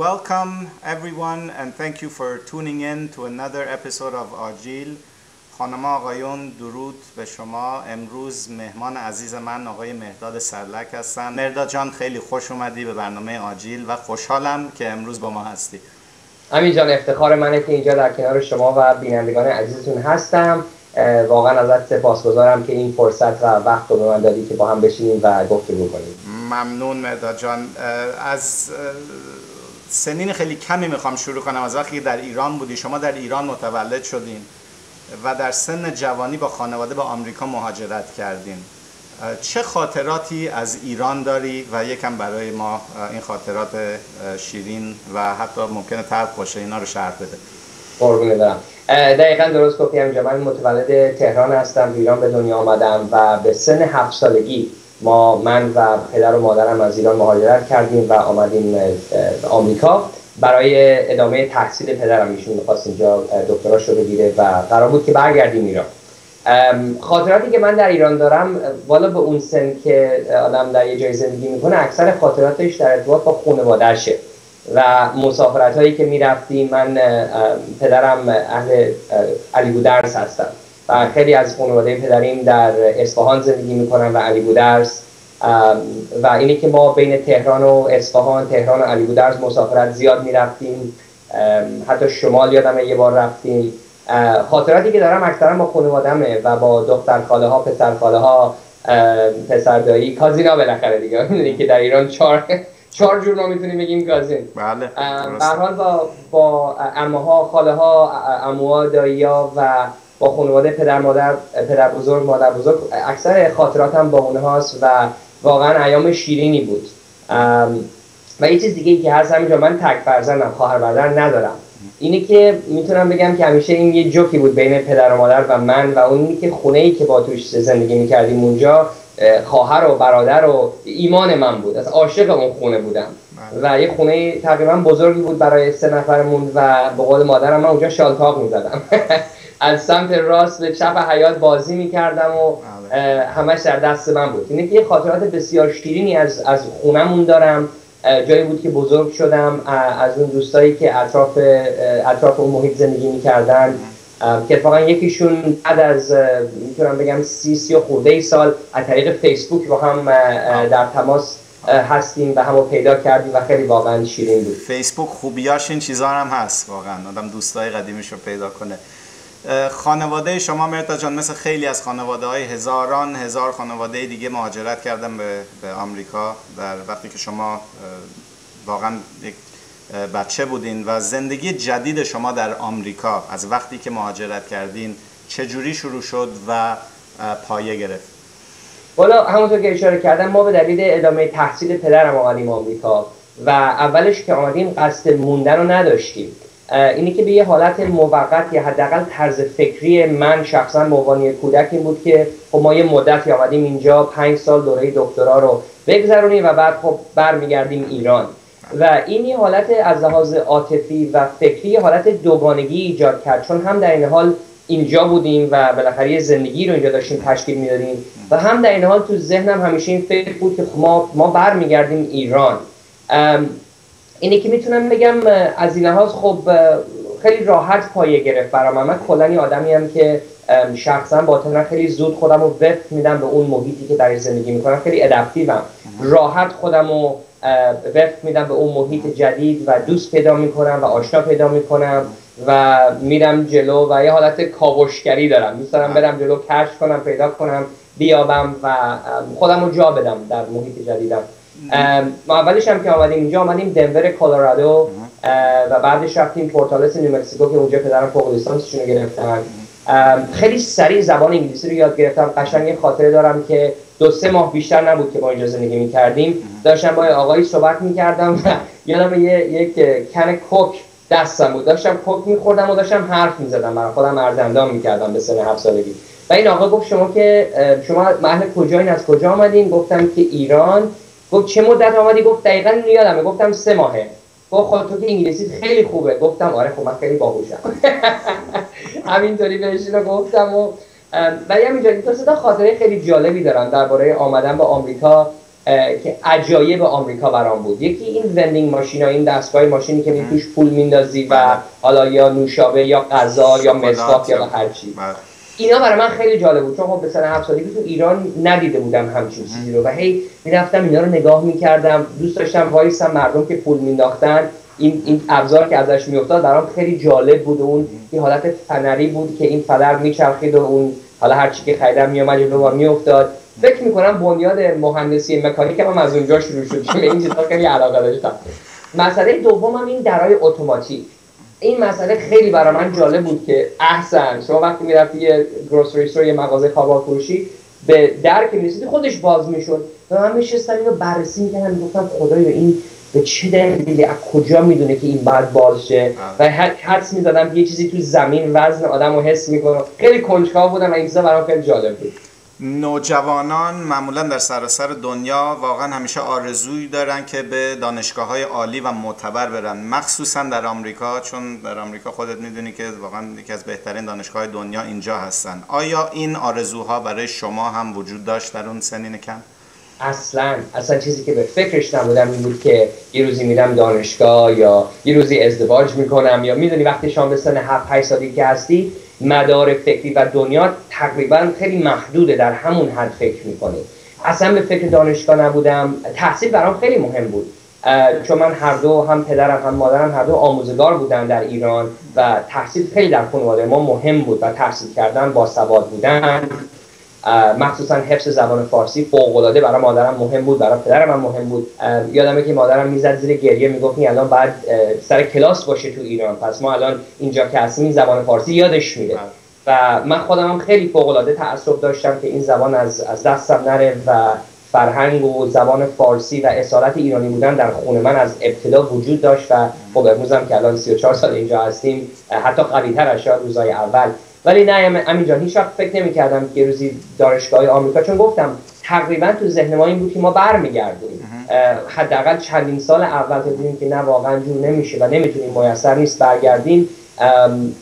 Welcome everyone, and thank you for tuning in to another episode of Ahjeel. خانم آقایون درود به شما. امروز مهمان عزیز من آقای مهرداد سرلک هستن. مهرداد جان خیلی خوش اومدی به برنامه آجیل و خوشحالم که امروز با ما هستی. امین جان افتخار منه که اینجا در کنار شما و بینندگان عزیزتون هستم. واقعا ازت سپاسگزارم که این فرصت و وقت رو به من دادی که با هم بشینیم و گفتگو کنیم. ممنون مهرداد جان. از سنین خیلی کمی میخوام شروع کنم. از وقتی در ایران بودی، شما در ایران متولد شدین و در سن جوانی با خانواده به آمریکا مهاجرت کردین. چه خاطراتی از ایران داری و یکم برای ما این خاطرات شیرین و حتی ممکنه تلخ باشه اینا رو شرح بده؟ قربونت برم. دقیقاً درست گفتی همینجا. من متولد تهران هستم، ایران به دنیا آمدم و به سن 7 سالگی من و پدر و مادرم از ایران مهاجرت کردیم و آمدیم آمریکا برای ادامه تحصیل پدرم. ایشون می‌خواست اینجا دکتراش رو بگیره و قرار بود که برگردیم ایران. خاطراتی که من در ایران دارم، والا به اون سن که آدم در یه جای زندگی میکنه، اکثر خاطراتش در ارتباط با خانواده‌شه و مسافرت‌هایی که میرفتیم. من پدرم اهل علیبودرس هستم و خیلی از خانواده پدریم در اصفهان زندگی میکنن و علیبودرس، و اینه که ما بین تهران و اصفهان، تهران و علیبودرز مسافرت زیاد می رفتیم. حتی شمال یادمه یه بار رفتیم. خاطراتی که دارم اکثرا با خانواده‌مه و با دختر خاله ها، پسر خاله ها، پسر دایی، کازینا بالاخره دیگه. میدونی که در ایران چهار جور ما میتونیم بگیم کازین. بله. به هر حال با عموها، خاله ها، عموها، دایی ها و با خانواده پدر مادر، پدر بزرگ، مادر بزرگ، اکثر خاطراتم با اونهاست و واقعا ایام شیرینی بود. و یه چیز دیگه که هست همینجا، من تک فرزندم، خواهر برادر ندارم. اینه که میتونم بگم که همیشه این یه جوکی بود بین پدر و مادر و من، و اونی که خونه‌ای که با توش زندگی میکردیم اونجا خواهر و برادر و ایمان من بود. از عاشق اون خونه بودم و یه خونه تقریبا بزرگی بود برای 3 نفرمون و به قول مادرم من اونجا شالتاق می‌زدم. از سمت راست به چپ حیات بازی می‌کردم و همش در دست من بود. اینه که خاطرات بسیار شیرینی از خونمون دارم. جایی بود که بزرگ شدم، از اون دوستایی که اطراف اون محیط زندگی می‌کردن که واقعا یکیشون بعد از میتونم بگم 30 خورده سال از طریق فیسبوک با هم در تماس هستیم و همو پیدا کردیم و خیلی واقعا شیرین بود. فیسبوک خوبیاش این چیزا هم هست، واقعا آدم دوستای قدیمیش رو پیدا کنه. خانواده شما مهرداد جان مثل خیلی از خانواده‌های هزار خانواده دیگه مهاجرت کردن به آمریکا در وقتی که شما واقعا یک بچه بودین. و زندگی جدید شما در آمریکا از وقتی که مهاجرت کردین چجوری شروع شد و پایه گرفت؟ والا همونطور که اشاره کردم، ما به دلیل ادامه تحصیل پدرم آمدیم آمریکا و اولش که آمدیم قصد موندن رو نداشتیم. اینی که به یه حالت موقت یا حداقل طرز فکری من شخصا موقعی کودک این بود که خب ما یه مدتی آمدیم اینجا 5 سال دوره دکترا رو بگذرونیم و بعد خب برمیگردیم ایران. و این یه حالت از لحاظ عاطفی و فکری حالت دوگانگی ایجاد کرد، چون هم در این حال اینجا بودیم و بالاخره یه زندگی رو اینجا داشتیم تشکیل میدادیم و هم در این حال تو ذهنم همیشه این فکر بود که ما برمیگردیم ایران. اینه که میتونم بگم از این لحاظ خب خیلی راحت پایه گرفت برام. من کلا یه آدمی ام که شخصا باطنا خیلی زود خودم رو وفق میدم به اون محیطی که در زندگی میکنم. خیلی ادپتیوم، راحت خودم رو وفق میدم به اون محیط جدید و دوست پیدا میکنم و آشنا پیدا میکنم و میرم جلو و یه حالت کاوشگری دارم. دوست دارم برم جلو، کشف کنم، پیدا کنم، بیابم و خودم رو جا بدم در محیط جدیدم. ما اولش هم که آمدیم اینجا آمدیم دنور کلرادو و بعدش رفتیم پورتالس نیومکسیکو که اونجا پدرم فوق لیسانسشون رو گرفتن. خیلی سریع زبان انگلیسی رو یاد گرفتم. قشنگ یه خاطره دارم که 2-3 ماه بیشتر نبود که ما اینجا زندگی می‌کردیم، داشتم با آقایی صحبت می‌کردم و یادم یک کن کوک دستم بود، داشتم کوک می‌خوردم و داشتم حرف می‌زدم، برای خودم ارزندام می‌کردم به سن 7 سالگی. و این آقا گفت شما اهل کجایین، از کجا آمدین؟ گفتم که ایران. گفت چه مدت آمدی؟ گفت دقیقاً یادمه. گفتم 3 ماهه. گفت خب تو که انگلیسی خیلی خوبه. گفتم آره خب من خیلی باهوشم. همینطوری بهش اینو گفتم. و ولی همینجوری تو صدا خاطره خیلی جالبی دارم درباره آمدن به آمریکا. که عجایب آمریکا برام بود. یکی این وندینگ ماشینا، این دستگاه ماشینی که میتوش پول میندازی و حالا یا نوشابه یا غذا یا مسواک یا هر چی. اینا برای من خیلی جالب بود چون خب به سن 7 سالگی تو ایران ندیده بودم همچین چیزی رو و هی میرفتم اینا رو نگاه میکردم، دوست داشتم وایسم مردم که پول مینداختن این ابزار که ازش میافتاد برام خیلی جالب بود. اون یه حالت فنری بود که این فلر میچرخید و اون حالا هر چی که خریدم میومد جلو میافتاد. فکر میکنم بنیاد مهندسی مکانیک هم از اونجا شروع شد که این چیزا خیلی علاقه داشتم. مسئله دومم این درای اتوماتیک، این مسئله خیلی برای من جالب بود که احسن شما وقتی میرفتی یه گروسری استور، یه مغازه کبابفروشی، به در که میرسیدی خودش باز میشد و من میشستم اینو بررسی میکردم، میگفتم خدایا این به چه دلیلی از کجا میدونه که این باید باز شه و حدس میزدم یه چیزی تو زمین وزن آدمو حس میکنه. خیلی کنجکاو بودم و این چیزا برام خیلی جالب بود. نوجوانان معمولا در سراسر دنیا واقعا همیشه آرزویی دارن که به دانشگاه‌های عالی و معتبر برن، مخصوصا در آمریکا، چون در آمریکا خودت میدونی که واقعا یکی از بهترین دانشگاه‌های دنیا اینجا هستن. آیا این آرزوها برای شما هم وجود داشت در اون سنین کم؟ اصلا چیزی که به فکرش نبودم این بود که یه روزی میرم دانشگاه یا یه روزی ازدواج میکنم یا میدونی وقتی شما به سن 7-8 سالگی که هستی مدار فکری و دنیا تقریبا خیلی محدوده، در همون حد فکر میکنی. اصلا به فکر دانشگاه نبودم. تحصیل برام خیلی مهم بود چون من هر دو، هم پدرم هم مادرم هر دو آموزگار بودن در ایران و تحصیل خیلی در خانواده ما مهم بود و تحصیل کردن، باسواد بودن، مخصوصا حفظ زبان فارسی فوق‌العاده برای مادرم مهم بود، برای پدرم هم مهم بود. یادمه که مادرم میزد زیر گریه میگفت این الان باید سر کلاس باشه تو ایران، پس ما الان اینجا که هستیم زبان فارسی یادش میره و من خودم هم خیلی فوق‌العاده تعصب داشتم که این زبان از دستم نره و فرهنگ و زبان فارسی و اصالت ایرانی بودن در خون من از ابتدا وجود داشت و خب امروزم که الان 34 سال اینجا هستیم حتی قوی‌تر از شاید روزای اول. ولی نه، همینجا هیچ وقت فکر نمی‌کردم که روزی دانشگاه آمریکا، چون گفتم تقریبا تو ذهن ما این بود که ما برمیگردیم، حداقل چندین سال اول تا دیدیم که نه واقعا جور نمیشه و نمیتونیم، میسر نیست برگردیم،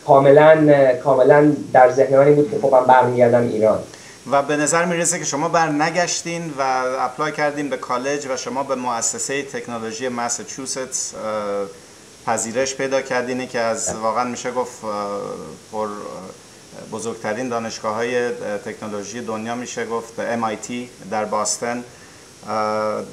کاملا در ذهن ما این بود که خب من برمیگردم ایران. و به نظر میرسه که شما برنگشتین و اپلای کردین به کالج و شما به مؤسسه تکنولوژی مساچوستس پذیرش پیدا کردین که از واقعا میشه گفت پر بزرگترین دانشگاه‌های تکنولوژی دنیا میشه گفت، MIT در باستن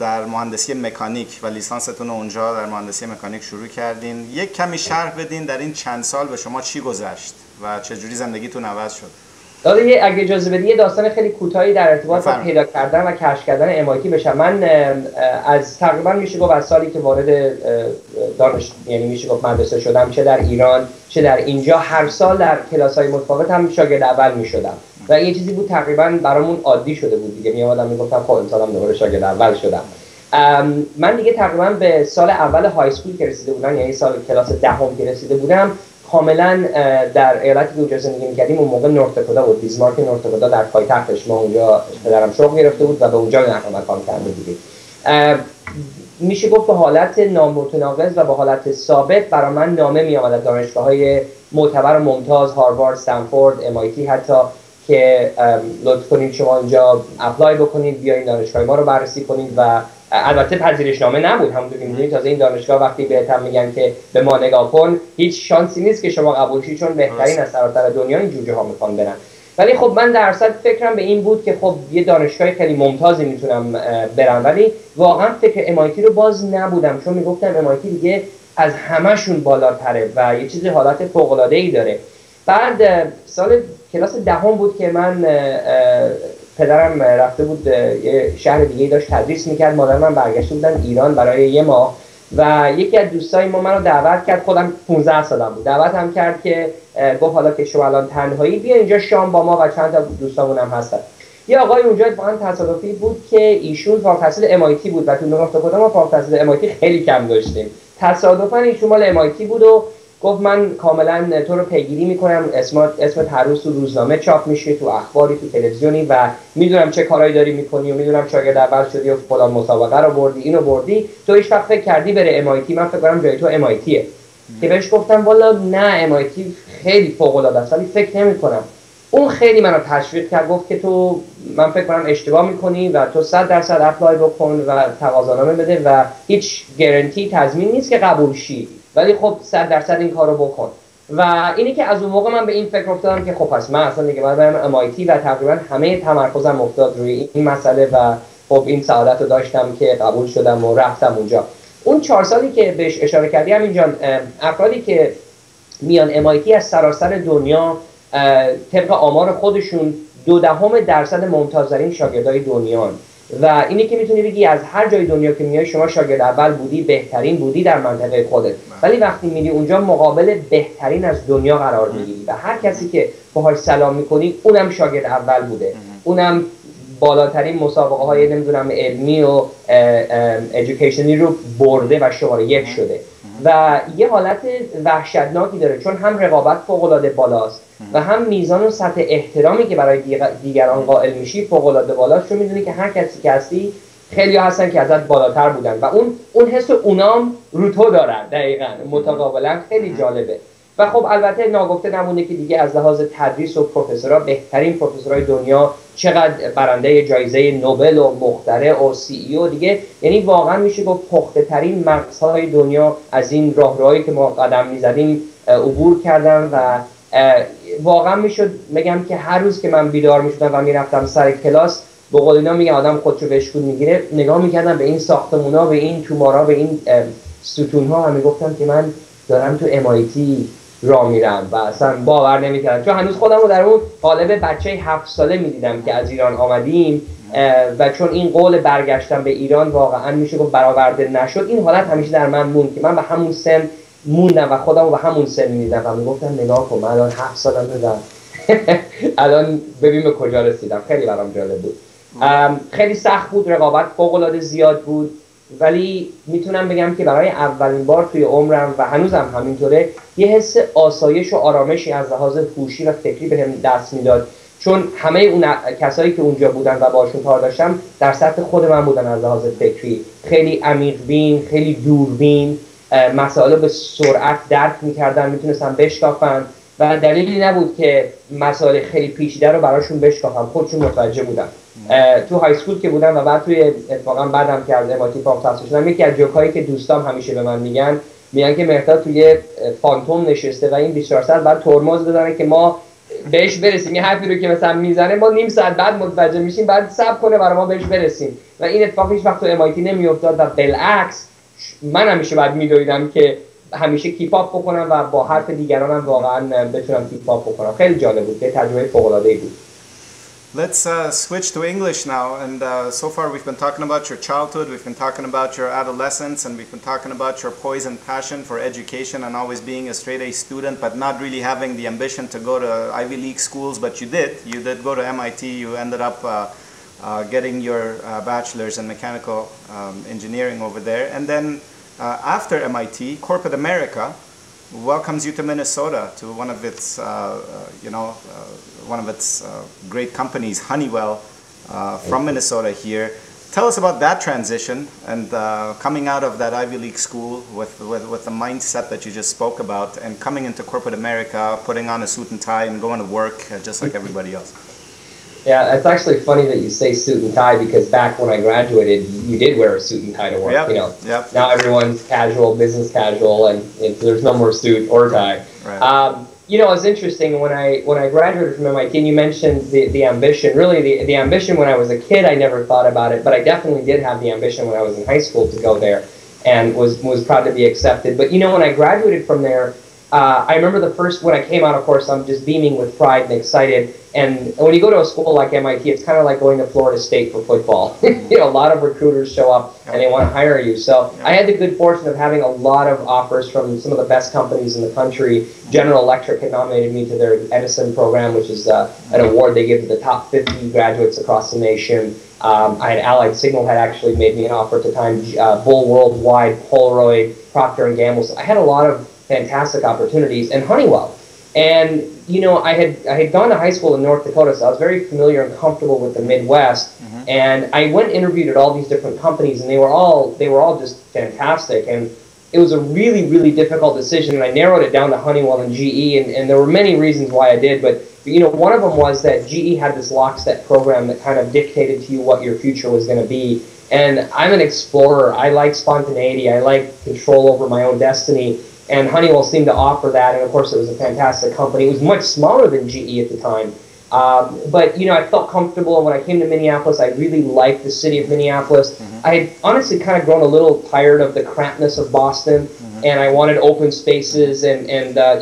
در مهندسی مکانیک و لیسانستون اونجا در مهندسی مکانیک شروع کردین. یک کمی شرح بدین در این چند سال به شما چی گذشت و چجوری زندگیتون عوض شد. اگه اجازه بدی یه داستان خیلی کوتاهی در ارتباط با پیدا کردن و کشف کردن MIT بشم. من از تقریبا میشه گفت از سالی که وارد یعنی میشه گفت مدرسه شدم، چه در ایران چه در اینجا، هر سال در کلاس‌های متفاوت هم شاگرد اول میشدم و یه چیزی بود تقریبا برامون عادی شده بود دیگه. میومدم میگفتم خب امسالم دوباره شاگرد اول شدم. من دیگه تقریبا به سال اول های اسکول که رسیده بودم، یعنی سال کلاس دهم که رسیده بودم، کاملا در ایالتی که اونجا زندگی می‌کردیم، اون موقع نورت داکوتا بود، بیزمارک نورت داکوتا در پایتختش، ما اونجا پدرم شغل گرفته بود و به اونجا نقل مکان کرده بودیم. میشه گفت به حالت نامتناقض و به حالت ثابت برای من نامه می‌آمد از دانشگاه‌های معتبر ممتاز، هاروارد، استنفورد، MIT حتی، که لطف کنید شما اینجا اپلای بکنید، بیاین دانشگاه ما رو بررسی کنید. و البته پذیرشنامه نبود، همونطور که می‌دونید تازه این دانشگاه وقتی بهت هم میگن که به ما نگاه کن هیچ شانسی نیست که شما قبول شید، چون بهترین از سراسر دنیا این جوجه ها میخوان برن. ولی خب من درصد فکرم به این بود که خب یه دانشگاه خیلی ممتازی میتونم برم، ولی واقعا فکر MIT رو باز نبودم چون میگفتم MIT دیگه از همشون بالاتره و یه چیزی حالت فوق‌العاده‌ای داره. بعد سال کلاس دهم بود که من پدرم رفته بود یه شهر دیگه داشت تدریس میکرد، مادر من برگشته بودن ایران برای یه ماه و یکی از دوستای ما منو دعوت کرد، خودم 15 سالم بود، دعوت هم کرد که گفت حالا که شما الان تنهایی بیا اینجا شام با ما و چند تا دوستامون هم هستن. یه آقای اونجا واقعا تصادفی بود که ایشون فارغ التحصیل MIT بود و تو نورفت خودم ما فارغ التحصیل MIT خیلی کم داشتیم، تصادفاً ایشون مال MIT بود و گفت من کاملا تو رو پیگیری میکنم، اسمت هر روز تو روزنامه چاپ میشه، تو اخباری، تو تلویزیونی و میدونم چه کارهایی داری میکنی و میدونم شاگرد اول شدی و فلان مسابقه رو بردی، اینو بردی، تو هیچ وقت فکر کردی بره MIT؟ من فکر کنم جای تو MITه. که بهش گفتم والا نه، MIT خیلی فوق العاده است ولی فکر نمیکنم. اون خیلی منو تشویق کرد، گفت که تو من فکر کنم اشتباه میکنی و تو 100% اپلای بکن و تقاضانامه بده و هیچ گارانتی تضمین نیست که قبول شی، ولی خب 100% این کارو بکن. و اینی که از اون موقع من به این فکر افتادم که خب پس من اصلا دیگه باید برم MIT و تقریبا همه تمرکزم افتاد روی این مسئله و خب این سعادت رو داشتم که قبول شدم و رفتم اونجا. اون 4 سالی که بهش اشاره کردی همینجا، افرادی که میان MIT از سراسر دنیا طبق آمار خودشون 0.2% ممتازترین شاگردای دنیان و اینی که میتونی بگی از هر جای دنیا که میای شما شاگرد اول بودی، بهترین بودی در منطقه خودت، ولی وقتی میری اونجا مقابل بهترین از دنیا قرار میگیری و هر کسی که باهاش سلام میکنی اونم شاگرد اول بوده، اونم بالاترین مسابقه های نمیدونم علمی و ایژوکیشنی رو برده و شماره 1 شده و یه حالت وحشتناکی داره چون هم رقابت فوق‌العاده بالاست و هم میزان و سطح احترامی که برای دیگران قائل میشی فوق‌العاده بالاست، چون میدونی که هر کسی که هستی خیلی هستن که ازت بالاتر بودن و اون حس اونام رو تو دارن دقیقاً متقابلا. خیلی جالبه و خب البته ناگفته نمونه که دیگه از لحاظ تدریس و پروفسورها بهترین پروفسورهای دنیا چقدر برنده جایزه نوبل و مخترع و CEO دیگه، یعنی واقعا میشه گفت پخته ترین مغزهای دنیا از این راهروهایی که ما قدم میزدیم عبور کردن و واقعا میشد بگم که هر روز که من بیدار میشدم و میرفتم سر کلاس به قول اینا میگه آدم خودشو بهشکون میگیره، نگاه میکردم به این ساختمونا، به این تومارا، به این ستونها و میگفتم که من دارم تو MIT را میرم و اصلا باور نمیکردم چون هنوز خودم رو در اون قالب بچه 7 ساله میدیدم که از ایران آمدیم و چون این قول برگشتم به ایران واقعا میشه گفت برآورده نشد، این حالت همیشه در من موند که من به همون سن موندم و خودم رو به همون سن میدیدم و میگفتم نگاه کن من الان 7 سالم دادم الان ببین به کجا رسیدم. خیلی برام جالب بود، خیلی سخت بود، رقابت فوق‌العاده زیاد بود، ولی میتونم بگم که برای اولین بار توی عمرم و هنوزم همینطوره یه حس آسایش و آرامشی از لحاظ هوشی و فکری بهم دست میداد، چون همه اون کسایی که اونجا بودن و باشون کار داشتم در سطح خود من بودن از لحاظ فکری، خیلی عمیق بین، خیلی دوربین، مسائل به سرعت درک میکردن، میتونستن بشکافن و دلیلی نبود که مسائل خیلی پیچیده رو براشون بشکافم، خودشون متوجه بودن. تو های اسکول که بودم و بعد توی اتفاقا بعدم که از MIT فارغ تحصیل شدم، یکی از جوکایی که دوستام همیشه به من میگن که مهرداد توی فانتوم نشسته و این 24 ساعت بعد ترمز بزنه که ما بهش برسیم، یه حرفی رو که مثلا میزنه ما نیم ساعت بعد متوجه میشیم، بعد صبر کنه برای ما بهش برسیم و این اتفاق هیچ وقت تو MIT نمیافتاد و بالعکس من همیشه بعد میدویدم که همیشه کیپ اپ بکنم و با حرف دیگرانم واقعا بتونم کیپ اپ بکنم. خیلی جالب بود، تجربه فوق العاده بود. Let's switch to English now, and so far we've been talking about your childhood, we've been talking about your adolescence, and we've been talking about your poise and passion for education and always being a straight A student but not really having the ambition to go to Ivy League schools, but you did go to MIT, you ended up getting your bachelor's in mechanical engineering over there, and then after MIT, corporate America welcomes you to Minnesota, to one of its, great companies, Honeywell, from Minnesota here. Tell us about that transition and coming out of that Ivy League school with the mindset that you just spoke about and coming into corporate America, putting on a suit and tie and going to work just like everybody else. Yeah, it's actually funny that you say suit and tie because back when I graduated, you did wear a suit and tie to work. Yep, you know, yep. Now everyone's casual, business casual, and there's no more suit or tie. Right. You know, it's interesting when I graduated from MIT, and you mentioned the ambition. Really, the ambition when I was a kid, I never thought about it, but I definitely did have the ambition when I was in high school to go there, and was proud to be accepted. But you know, when I graduated from there. I remember when I came out, of course, I'm just beaming with pride and excited. And when you go to a school like MIT, it's kind of like going to Florida State for football. You know, a lot of recruiters show up and they want to hire you. So I had the good fortune of having a lot of offers from some of the best companies in the country. General Electric had nominated me to their Edison program, which is an award they give to the top 50 graduates across the nation. Allied Signal had actually made me an offer at the time. Bull Worldwide, Polaroid, Procter & Gamble. So I had a lot of fantastic opportunities, and Honeywell. And you know, I had gone to high school in North Dakota, so I was very familiar and comfortable with the Midwest. Mm-hmm. And I went and interviewed at all these different companies, and they were all just fantastic. And it was a really, really difficult decision, and I narrowed it down to Honeywell and GE, and there were many reasons why I did, but You know, one of them was that GE had this lockstep program that kind of dictated to you what your future was going to be. And I'm an explorer. I like spontaneity. I like control over my own destiny. And Honeywell seemed to offer that. And, of course, it was a fantastic company. It was much smaller than GE at the time. But, you know, I felt comfortable. And when I came to Minneapolis, I really liked the city of Minneapolis. Mm-hmm. I had honestly kind of grown a little tired of the crapness of Boston. And I wanted open spaces, and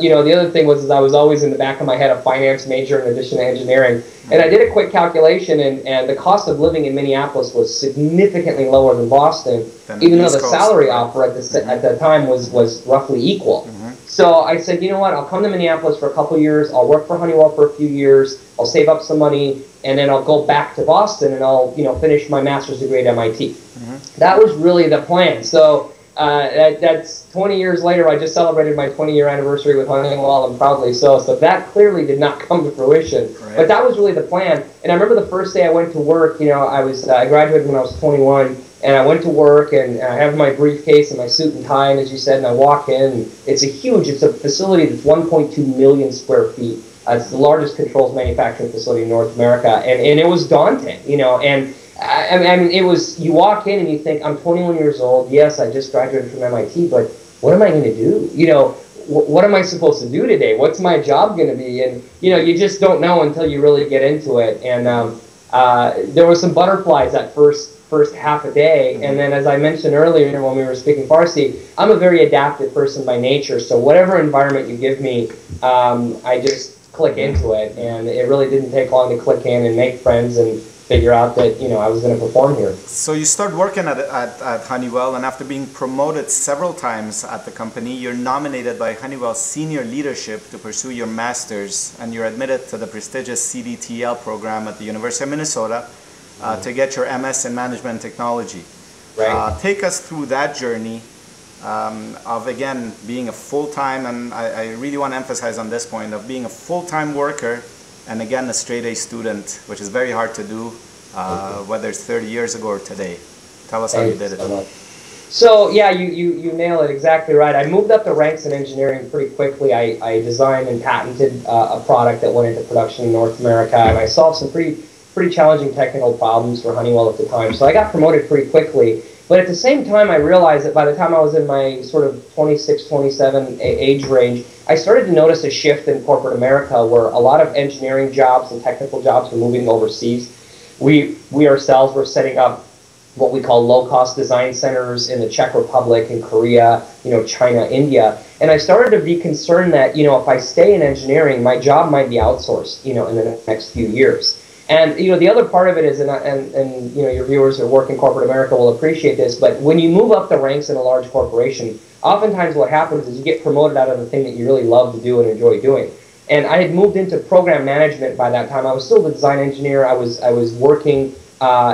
you know, the other thing was I was always in the back of my head a finance major in addition to engineering. And I did a quick calculation, and the cost of living in Minneapolis was significantly lower than Boston, even though the salary offer at the time was roughly equal. So I said, you know what, I'll come to Minneapolis for a couple years, I'll work for Honeywell for a few years, I'll save up some money, and then I'll go back to Boston, and I'll, you know, finish my master's degree at MIT. That was really the plan. So that's 20 years later. I just celebrated my 20-year anniversary with Honeywell, and proudly so. So that clearly did not come to fruition. Right. But that was really the plan. And I remember the first day I went to work. You know, I graduated when I was 21, and I went to work, and I have my briefcase and my suit and tie, and as you said, and I walk in. And it's a huge. It's a facility that's 1.2 million square feet. It's the largest controls manufacturing facility in North America, and it was daunting. You know, and I mean, it was, you walk in and you think, I'm 21 years old, yes, I just graduated from MIT, but what am I going to do? You know, what am I supposed to do today? What's my job going to be? And, you know, you just don't know until you really get into it. And there were some butterflies that first half a day. And then, as I mentioned earlier when we were speaking Farsi, I'm a very adaptive person by nature, so whatever environment you give me, I just click into it. And it really didn't take long to click in and make friends and figure out that, you know, I was going to perform here. So you start working at Honeywell, and after being promoted several times at the company, you're nominated by Honeywell's senior leadership to pursue your master's, and you're admitted to the prestigious CDTL program at the University of Minnesota to get your MS in Management Technology. Right. Take us through that journey of, again, being a full-time, and I really want to emphasize on this point, of being a full-time worker and again a straight-A student, which is very hard to do, whether it's 30 years ago or today. Tell us how you did it. So yeah, you nail it exactly right. I moved up the ranks in engineering pretty quickly. I designed and patented a product that went into production in North America, and I solved some pretty challenging technical problems for Honeywell at the time. So I got promoted pretty quickly. But at the same time, I realized that by the time I was in my sort of 26, 27 age range, I started to notice a shift in corporate America where a lot of engineering jobs and technical jobs were moving overseas. We ourselves were setting up what we call low-cost design centers in the Czech Republic, in Korea, you know, China, India. And I started to be concerned that, you know, if I stay in engineering, my job might be outsourced, you know, in the next few years. And, you know, the other part of it is, and you know, your viewers who work in corporate America will appreciate this, but when you move up the ranks in a large corporation, oftentimes what happens is you get promoted out of the thing that you really love to do and enjoy doing. And I had moved into program management by that time. I was still the design engineer. I was working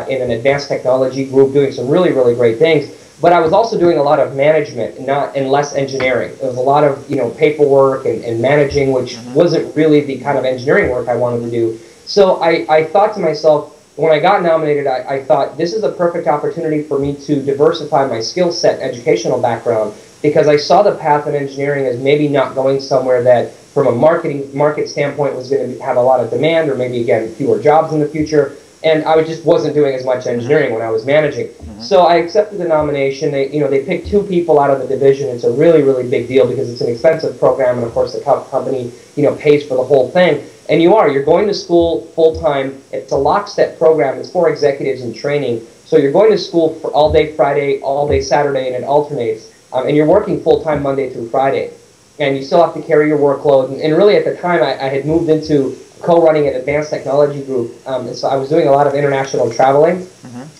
in an advanced technology group doing some really, really great things. But I was also doing a lot of management, and less engineering. There was a lot of, you know, paperwork and managing, which wasn't really the kind of engineering work I wanted to do. So I thought to myself, when I got nominated, I thought, this is a perfect opportunity for me to diversify my skill set and educational background, because I saw the path in engineering as maybe not going somewhere that, from a market standpoint, was going to have a lot of demand, or maybe, again, fewer jobs in the future. And I just wasn't doing as much engineering when I was managing. So I accepted the nomination. They picked two people out of the division. It's a really, really big deal because it's an expensive program, and of course the company, you know, pays for the whole thing. And you're going to school full time. It's a lockstep program. It's for executives in training. So you're going to school for all day Friday, all day Saturday, and it alternates. And you're working full time Monday through Friday, and you still have to carry your workload. And really, at the time, I had moved into co-running an advanced technology group, and so I was doing a lot of international traveling,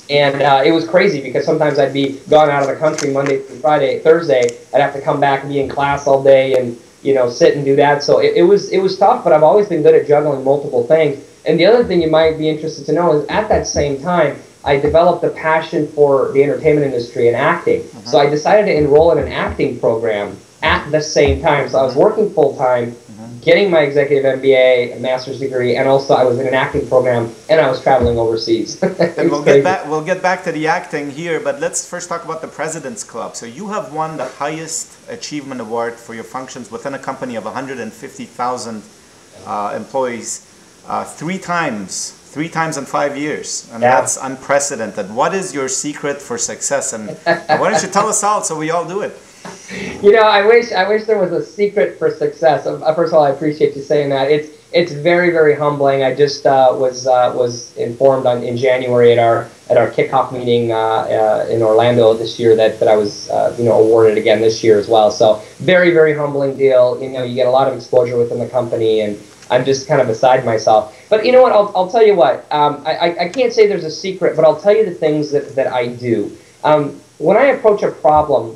and it was crazy because sometimes I'd be gone out of the country Monday through Friday, Thursday, I'd have to come back and be in class all day and, you know, sit and do that. So it was tough, but I've always been good at juggling multiple things. And the other thing you might be interested to know is at that same time, I developed a passion for the entertainment industry and acting. So I decided to enroll in an acting program at the same time. So I was working full-time, getting my executive MBA, a master's degree, and also I was in an acting program, and I was traveling overseas. And we'll get back to the acting here, but let's first talk about the President's Club. So you have won the highest achievement award for your functions within a company of $150,000 employees three times in 5 years, and that's unprecedented. What is your secret for success, and why don't you tell us all so we all do it? You know, I wish there was a secret for success. First of all, I appreciate you saying that. It's very, very humbling. I just was informed in January at our kickoff meeting in Orlando this year that I was awarded again this year as well. So very, very humbling deal. You know, you get a lot of exposure within the company, and I'm just kind of beside myself. But you know what? I'll tell you what. I can't say there's a secret, but I'll tell you the things that I do. When I approach a problem,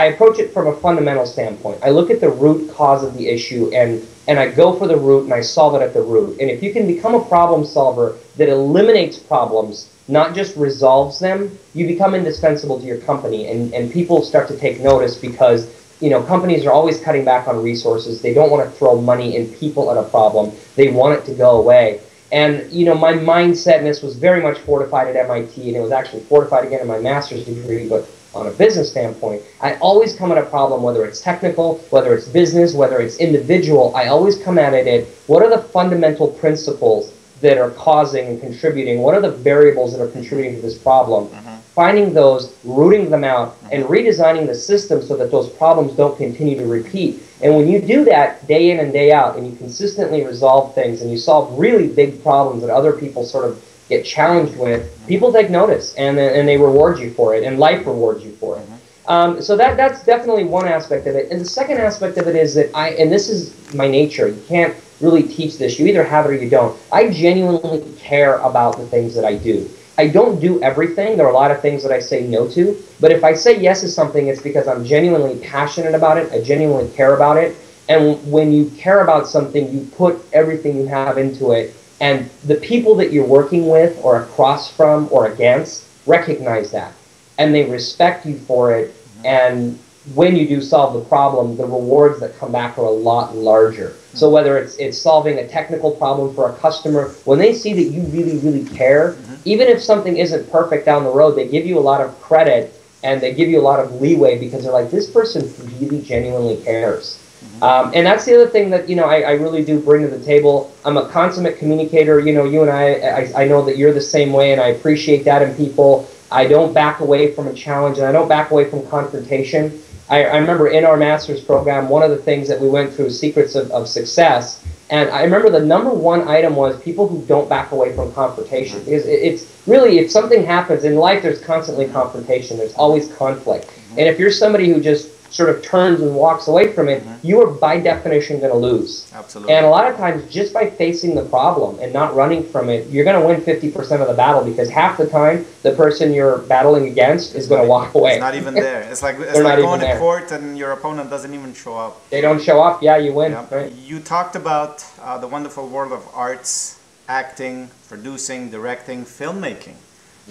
I approach it from a fundamental standpoint. I look at the root cause of the issue, and I go for the root, and I solve it at the root. And if you can become a problem solver that eliminates problems, not just resolves them, you become indispensable to your company, and people start to take notice because, you know, companies are always cutting back on resources. They don't want to throw money and people at a problem. They want it to go away. And, you know, my mindset, and this was very much fortified at MIT, and it was actually fortified again in my master's degree, but on a business standpoint, I always come at a problem, whether it's technical, whether it's business, whether it's individual, I always come at it, what are the fundamental principles that are causing and contributing? What are the variables that are contributing to this problem? Finding those, rooting them out, and redesigning the system so that those problems don't continue to repeat. And when you do that day in and day out, and you consistently resolve things, and you solve really big problems that other people sort of get challenged with, people take notice, and they reward you for it, and life rewards you for it. So that's definitely one aspect of it. And the second aspect of it is that and this is my nature, you can't really teach this, you either have it or you don't. I genuinely care about the things that I do. I don't do everything. There are a lot of things that I say no to, but if I say yes to something, it's because I'm genuinely passionate about it, I genuinely care about it, and when you care about something, you put everything you have into it, and the people that you're working with or across from or against recognize that, and they respect you for it, and when you do solve the problem, the rewards that come back are a lot larger. So whether it's solving a technical problem for a customer, when they see that you really, really care, even if something isn't perfect down the road, they give you a lot of credit and they give you a lot of leeway because they're like, this person really genuinely cares. And that's the other thing that, you know, I really do bring to the table. I'm a consummate communicator. You know, you and I know that you're the same way, and I appreciate that in people. I don't back away from a challenge, and I don't back away from confrontation. I remember in our master's program, one of the things that we went through, secrets of success, and I remember the #1 item was people who don't back away from confrontation. Because it's really, if something happens in life, there's constantly confrontation. There's always conflict. And if you're somebody who just sort of turns and walks away from it, you are by definition going to lose. Absolutely. And a lot of times, just by facing the problem and not running from it, you're going to win 50% of the battle, because half the time, the person you're battling against is going to walk away. It's not even there. It's like going to court and your opponent doesn't even show up. They don't show up. Yeah, you win. Yep. Right? You talked about the wonderful world of arts, acting, producing, directing, filmmaking.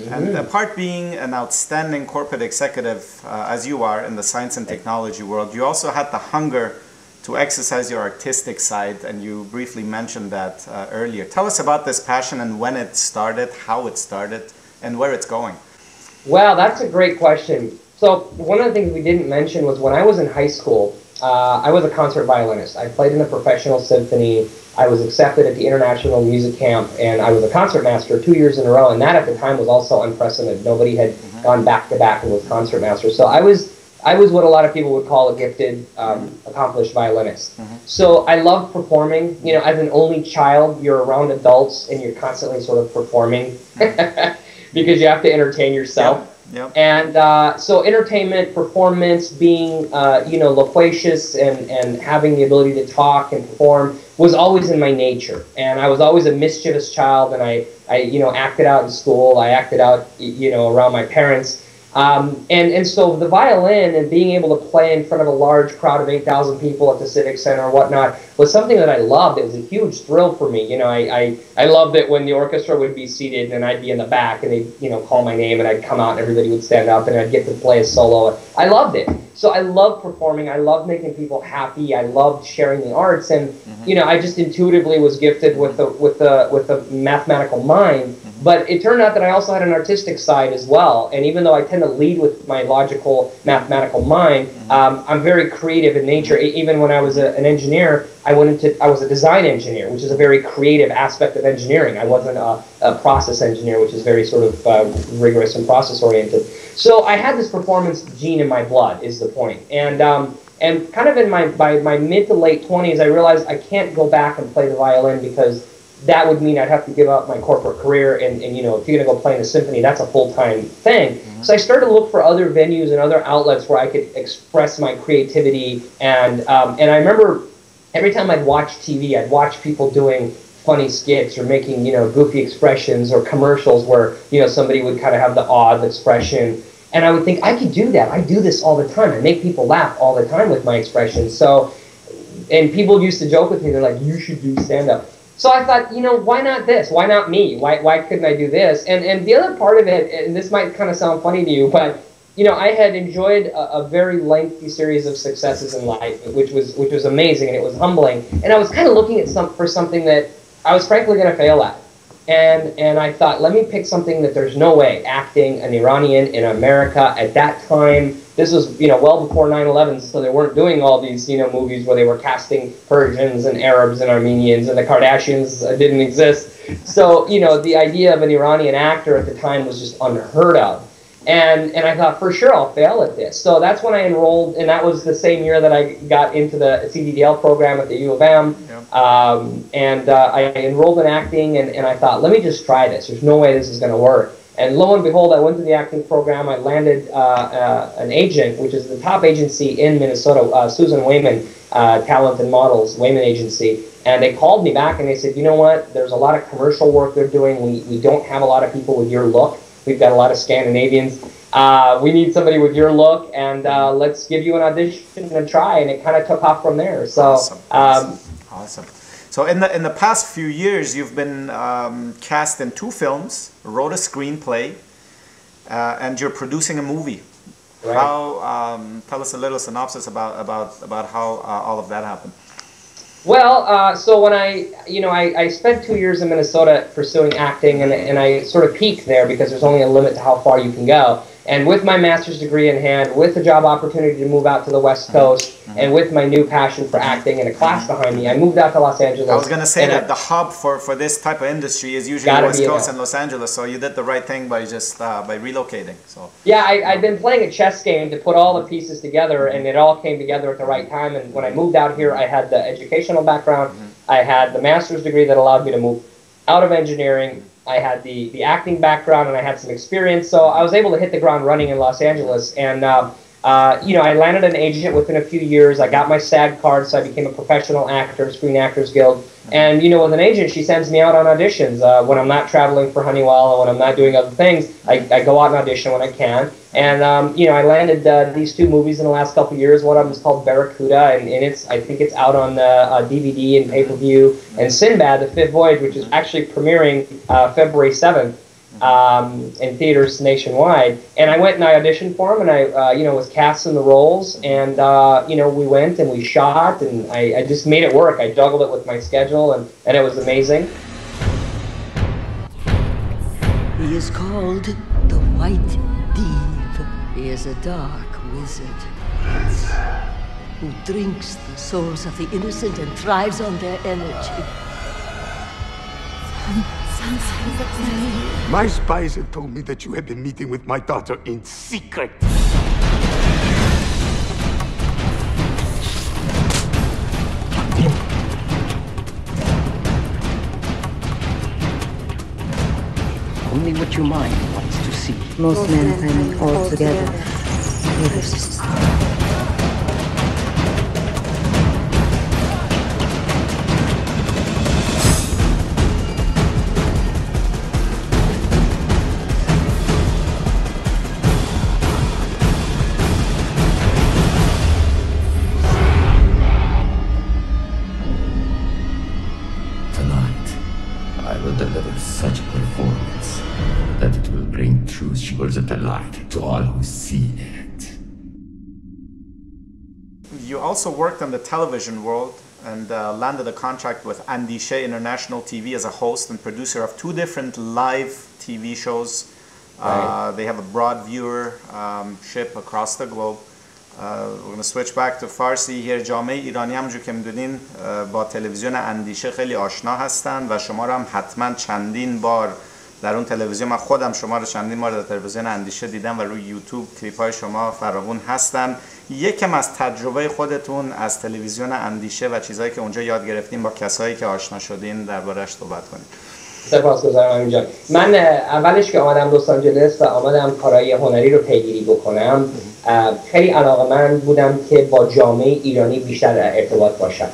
And apart being an outstanding corporate executive, as you are in the science and technology world, you also had the hunger to exercise your artistic side, and you briefly mentioned that earlier. Tell us about this passion and when it started, how it started, and where it's going. Well, that's a great question. So one of the things we didn't mention was when I was in high school, I was a concert violinist. I played in a professional symphony. I was accepted at the International Music Camp, and I was a concertmaster 2 years in a row, and that at the time was also unprecedented. Nobody had gone back-to-back and was concertmaster. So I was what a lot of people would call a gifted, accomplished violinist. So I loved performing. You know, as an only child, you're around adults, and you're constantly sort of performing because you have to entertain yourself. And so entertainment, performance, being loquacious and having the ability to talk and perform was always in my nature. And I was always a mischievous child, and I acted out in school. I acted out, around my parents. And so the violin and being able to play in front of a large crowd of 8,000 people at the Civic Center or whatnot was something that I loved. It was a huge thrill for me. You know, I loved it when the orchestra would be seated and I'd be in the back and they'd, call my name and I'd come out and everybody would stand up and I'd get to play a solo. I loved it. So I loved performing. I loved making people happy. I loved sharing the arts. And, I just intuitively was gifted with a mathematical mind. But it turned out that I also had an artistic side as well. And even though I tend to lead with my logical, mathematical mind, I'm very creative in nature. Even when I was an engineer, I was a design engineer, which is a very creative aspect of engineering. I wasn't a process engineer, which is very sort of rigorous and process-oriented. So I had this performance gene in my blood, is the point. And kind of in my mid to late 20s, I realized I can't go back and play the violin because that would mean I'd have to give up my corporate career. And you know, if you're going to go play in a symphony, that's a full-time thing. Mm-hmm. So I started to look for other venues and other outlets where I could express my creativity. And I remember every time I'd watch TV, I'd watch people doing funny skits or making, you know, goofy expressions or commercials where, you know, somebody would kind of have the odd expression. And I would think, I could do that. I do this all the time. I make people laugh all the time with my expressions. So, and people used to joke with me. They're like, you should do stand-up. So I thought, you know, why not this? Why not me? Why couldn't I do this? And the other part of it, and this might kind of sound funny to you, but, you know, I had enjoyed a very lengthy series of successes in life, which was amazing, and it was humbling. And I was kind of looking at for something that I was frankly going to fail at. And I thought, let me pick something that there's no way. Acting, an Iranian in America at that time. This was, you know, well before 9/11, so they weren't doing all these, you know, movies where they were casting Persians and Arabs and Armenians, and the Kardashians didn't exist. So, you know, the idea of an Iranian actor at the time was just unheard of. And I thought, for sure, I'll fail at this. So that's when I enrolled, and that was the same year that I got into the CDTL program at the U of M. Yep. I enrolled in acting, and I thought, let me just try this. There's no way this is going to work. And lo and behold, I went to the acting program. I landed an agent, which is the top agency in Minnesota, Susan Wehmann, Talent and Models, Wayman Agency. And they called me back, and they said, you know what? There's a lot of commercial work they're doing. We don't have a lot of people with your look. We've got a lot of Scandinavians. We need somebody with your look, and let's give you an audition and try. And it kind of took off from there. So awesome. Awesome. So in the past few years, you've been cast in 2 films, wrote a screenplay, and you're producing a movie. Right. How? Tell us a little synopsis about how all of that happened. Well, so when I spent 2 years in Minnesota pursuing acting, and I sort of peaked there because there's only a limit to how far you can go. And with my master's degree in hand, with the job opportunity to move out to the West Coast, and with my new passion for acting and a class behind me, I moved out to Los Angeles. I was going to say that the hub for this type of industry is usually West Coast and Los Angeles, so you did the right thing by just by relocating. So yeah, I've been playing a chess game to put all the pieces together, and it all came together at the right time. And when I moved out here, I had the educational background, I had the master's degree that allowed me to move out of engineering, I had the acting background, and I had some experience, so I was able to hit the ground running in Los Angeles. And you know, I landed an agent within a few years. I got my SAG card, so I became a professional actor, Screen Actors Guild. And you know, with an agent, she sends me out on auditions when I'm not traveling for Honeywell, and when I'm not doing other things, I go out and audition when I can. And you know, I landed these 2 movies in the last couple of years. One of them is called Barracuda, and I think it's out on DVD and pay-per-view. And Sinbad, The Fifth Voyage, which is actually premiering February 7th in theaters nationwide. And I went and I auditioned for him, and I you know, was cast in the roles. And you know, we went and we shot, and I just made it work. I juggled it with my schedule, and it was amazing. He is called the White Dean. He is a dark wizard who drinks the souls of the innocent and thrives on their energy. My spies have told me that you have been meeting with my daughter in secret. Only what your mind wants to see. Most men find it all together. Of the light to all who see it. You also worked in the television world and landed a contract with Andishe International TV as a host and producer of 2 different live TV shows. Right. They have a broad viewership across the globe. We're going to switch back to Farsi here. جامعه ایرانی همونجور که میدونین با تلویزیون اندیشه خیلی آشنا هستن و شما رو هم حتما چندین بار در اون تلویزیون، من خودم شما رو چندین بار در تلویزیون اندیشه دیدم و روی یوتیوب کلیپ های شما فراوون هستن. یکم از تجربه خودتون از تلویزیون اندیشه و چیزایی که اونجا یاد گرفتین با کسایی که آشنا شدین درباره‌اش صحبت کنید. سپاسگزارم اینجا. من اولش که آمدم لس آنجلس و آمدم کارهای هنری رو پیگیری بکنم، خیلی علاقه‌مند بودم که با جامعه ایرانی بیشتر در ارتباط باشم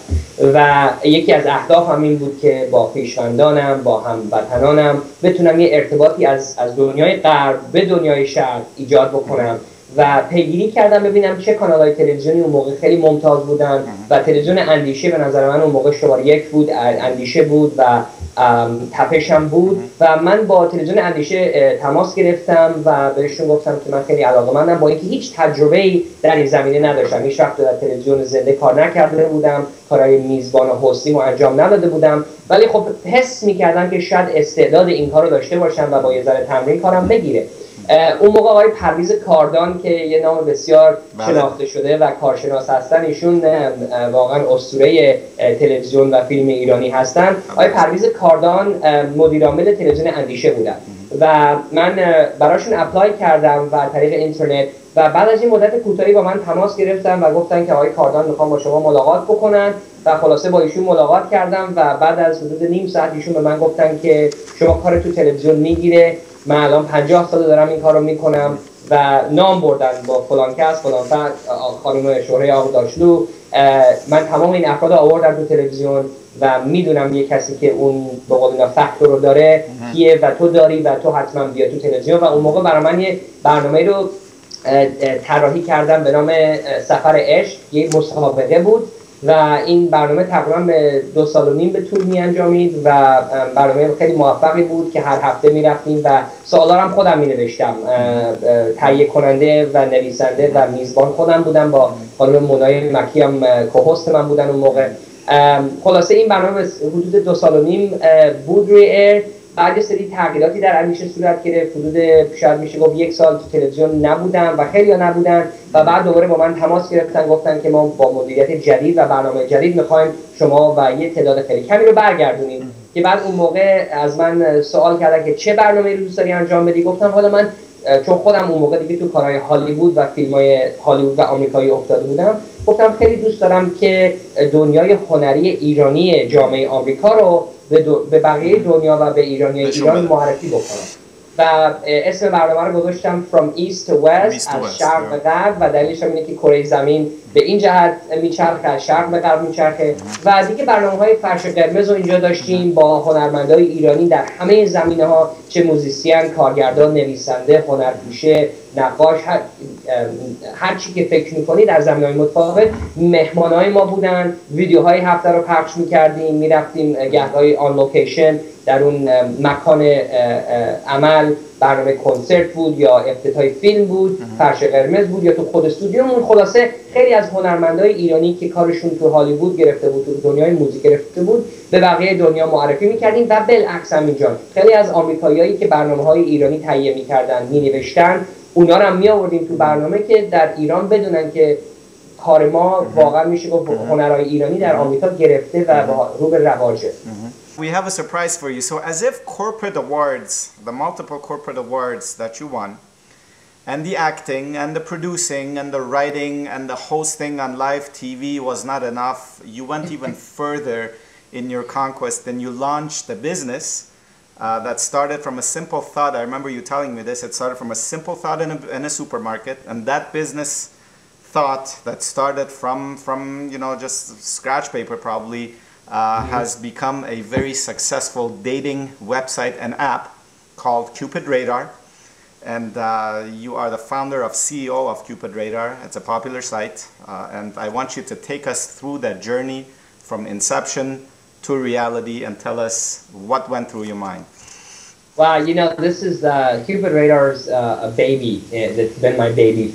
و یکی از اهدافم این بود که با پیشاندانم، با هموطنانم بتونم یه ارتباطی از دنیای غرب به دنیای شرق ایجاد بکنم و پیگیری کردم ببینم چه کانال‌های تلویزیونی اون موقع خیلی ممتاز بودن و تلویزیون اندیشه به نظر من اون موقع شماره یک بود، اندیشه بود و تپشم بود و من با تلویزیون اندیشه تماس گرفتم و بهشون گفتم که من خیلی علاقه‌مندم، با اینکه هیچ تجربه‌ای در این زمینه نداشتم، هیچ وقت در تلویزیون زنده کار نکرده بودم، کارهای میزبان و هستیم رو انجام نداده بودم، ولی خب حس می‌کردم که شاید استعداد اینها رو داشته باشم و با یه ذره تمرین کارم بگیره. اون موقع آقای پرویز کاردان که یه نام بسیار شناخته شده و کارشناس هستن، ایشون واقعا اسطوره تلویزیون و فیلم ایرانی هستن. آقای پرویز کاردان مدیر عامل تلویزیون اندیشه بودن و من براشون اپلای کردم و طریق اینترنت و بعد از این مدت کوتاهی با من تماس گرفتن و گفتن که آقای کاردان میخوام با شما ملاقات بکنن و خلاصه با ایشون ملاقات کردم و بعد از حدود نیم ساعت ایشون به من گفتن که شما کار تو تلویزیون میگیره، من الان 50 ساله دارم این کار رو میکنم و نام بردن با فلان کس، فلان فرد، خانم شهره آقا داشلو، من تمام این افراد آوردم تو تلویزیون و میدونم یه کسی که اون به قول اینا فکت رو داره کیه و تو داری و تو حتما بیا تو تلویزیون و اون موقع برای من یه برنامه رو طراحی کردم به نام سفر عشق، یه مسابقه بود و این برنامه تقریبا به 2 سال و نیم به طول می انجامید و برنامه خیلی موفقی بود که هر هفته می رفتیم و سوالا هم خودم می نوشتم، تهیه کننده و نویسنده و میزبان خودم بودم، با خانم مونای مکی هم کوهست من بودن اون موقع. خلاصه این برنامه حدود 2 سال و نیم بود روی ایر. بعد یه سری تغییراتی در اندیشه صورت گرفت، حدود شاید میشه گفت 1 سال تو تلویزیون نبودم و خیلی نبودن و بعد دوباره با من تماس گرفتن، گفتن که ما با مدیریت جدید و برنامه جدید میخوایم شما و یه تعداد خیلی کمی رو برگردونیم که بعد اون موقع از من سوال کردن که چه برنامه‌ای رو دوست داری انجام بدی. گفتم حالا من چون خودم اون موقع دیگه تو کارهای هالیوود و فیلم‌های هالیوود و آمریکایی افتاده بودم، گفتم خیلی دوست دارم که دنیای هنری ایرانی جامعه آمریکا رو به بقیه دنیا و به ایرانی ایران معرفی بکنم و اسم برنامه رو گذاشتم From East to West، از شرق به غرب، و دلیلش هم اینه که کره زمین به این جهت میچرخه، از شرق به غرب میچرخه و دیگه برنامه‌های فرش قرمز رو اینجا داشتیم با هنرمندای ایرانی در همه زمینه‌ها، چه موزیسین، کارگردان، نویسنده، هنرپیشه، نقاش، هر چی که فکر می‌کنی در زمینه‌های متفاوت مهمان‌های ما بودن. ویدیوهای هفته رو پخش می‌کردیم، می‌رفتیم گهگاهی آن لوکیشن در اون مکان عمل، برنامه کنسرت بود یا افتتاحی فیلم بود، فرش قرمز بود یا تو خود استودیومون. خلاصه خیلی از هنرمندای ایرانی که کارشون تو هالیوود گرفته بود، تو دنیای موزیک گرفته بود، به بقیه دنیا معرفی می‌کردیم و بالعکس هم اینجا خیلی از آمریکاییایی که برنامه‌های ایرانی تهیه می‌کردن، می‌نوشتن، اونا رو هم می‌آوردیم تو برنامه که در ایران بدونن که کار ما واقعا میشه گفت هنرهای ایرانی در آمریکا گرفته و رو به رواجه. We have a surprise for you. So as if corporate awards, the multiple corporate awards that you won, and the acting and the producing and the writing and the hosting on live TV was not enough, you went even further in your conquest and you launched a business that started from a simple thought. I remember you telling me this. It started from a simple thought in a supermarket, and that business thought that started from you know, just scratch paper probably, has become a very successful dating website and app called Cupid Radar, and you are the founder of CEO of Cupid Radar. It's a popular site, and I want you to take us through that journey from inception to reality and tell us what went through your mind. Well, you know, this is Cupid Radar's a baby. It's been my baby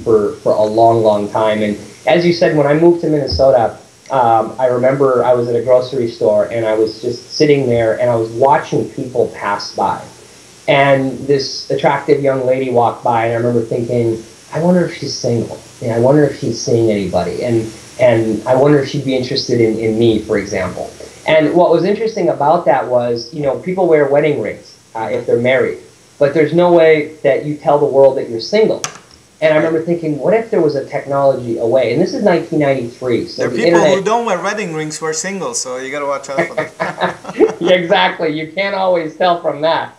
for a long, long time. And as you said, when I moved to Minnesota, I remember I was at a grocery store and I was just sitting there and I was watching people pass by. And this attractive young lady walked by and I remember thinking, I wonder if she's single. I wonder if he's seeing anybody. And I wonder if she'd be interested in me, for example. And what was interesting about that was, you know, people wear wedding rings if they're married. But there's no way that you tell the world that you're single. And I remember thinking, what if there was a technology away? And this is 1993. So there are people internet, who don't wear wedding rings who are single, so you got to watch out for that. Yeah, exactly. You can't always tell from that.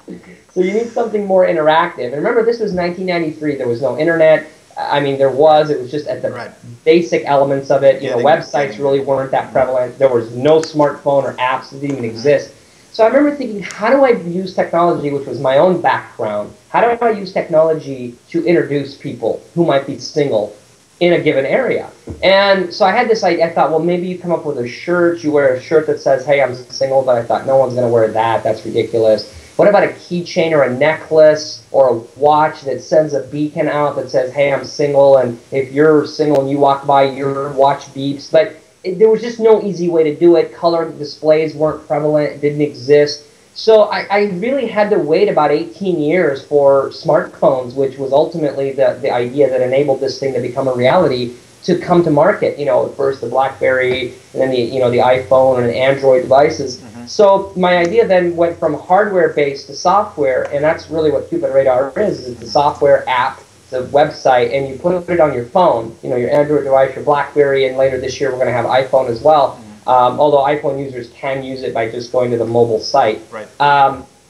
So you need something more interactive. And remember, this was 1993. There was no internet. I mean, there was. It was just at the basic elements of it. You know, websites really weren't that prevalent. There was no smartphone or apps that didn't even exist. So I remember thinking, how do I use technology, which was my own background, how do I use technology to introduce people who might be single in a given area? And so I had this idea. I thought, well, maybe you come up with a shirt. You wear a shirt that says, hey, I'm single, but I thought no one's going to wear that. That's ridiculous. What about a keychain or a necklace or a watch that sends a beacon out that says, hey, I'm single, and if you're single and you walk by, your watch beeps? But there was just no easy way to do it. Color displays weren't prevalent, didn't exist. So I really had to wait about 18 years for smartphones, which was ultimately the idea that enabled this thing to become a reality, to come to market. You know, at first the BlackBerry, and then the, you know, the iPhone and Android devices. Mm-hmm. So my idea then went from hardware-based to software, and that's really what Cupid Radar is. It's a software app. The website, and you put it on your phone, you know, your Android device, your BlackBerry, and later this year we're going to have iPhone as well, although iPhone users can use it by just going to the mobile site. Right.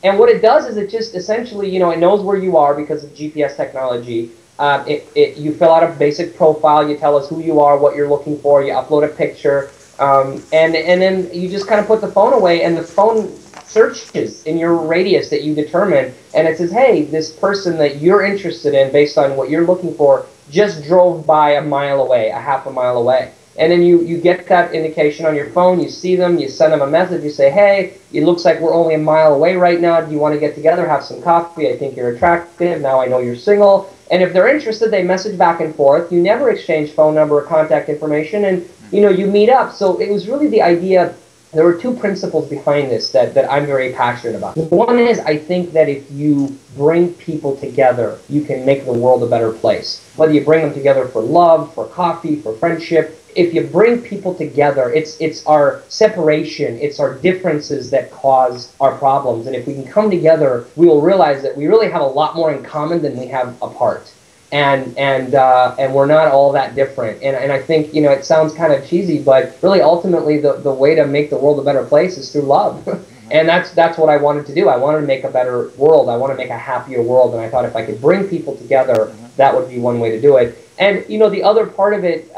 And what it does is it just essentially, you know, it knows where you are because of GPS technology. You fill out a basic profile, you tell us who you are, what you're looking for, you upload a picture, and then you just kind of put the phone away, and the phone searches in your radius that you determine, and it says, hey, this person that you're interested in based on what you're looking for just drove by a mile away, a half a mile away. And then you get that indication on your phone, you see them, you send them a message, you say, hey, it looks like we're only a mile away right now, do you want to get together, have some coffee, I think you're attractive, now I know you're single. And if they're interested, they message back and forth. You never exchange phone number or contact information, and you know, you meet up. So it was really the idea of, there were two principles behind this that I'm very passionate about. One is, I think that if you bring people together, you can make the world a better place. Whether you bring them together for love, for coffee, for friendship, if you bring people together, it's our separation, it's our differences that cause our problems. And if we can come together, we will realize that we really have a lot more in common than we have apart. And we're not all that different. And I think, you know, it sounds kind of cheesy, but really ultimately the way to make the world a better place is through love. And that's what I wanted to do. I wanted to make a better world. I want to make a happier world. And I thought if I could bring people together, that would be one way to do it. And, you know, the other part of it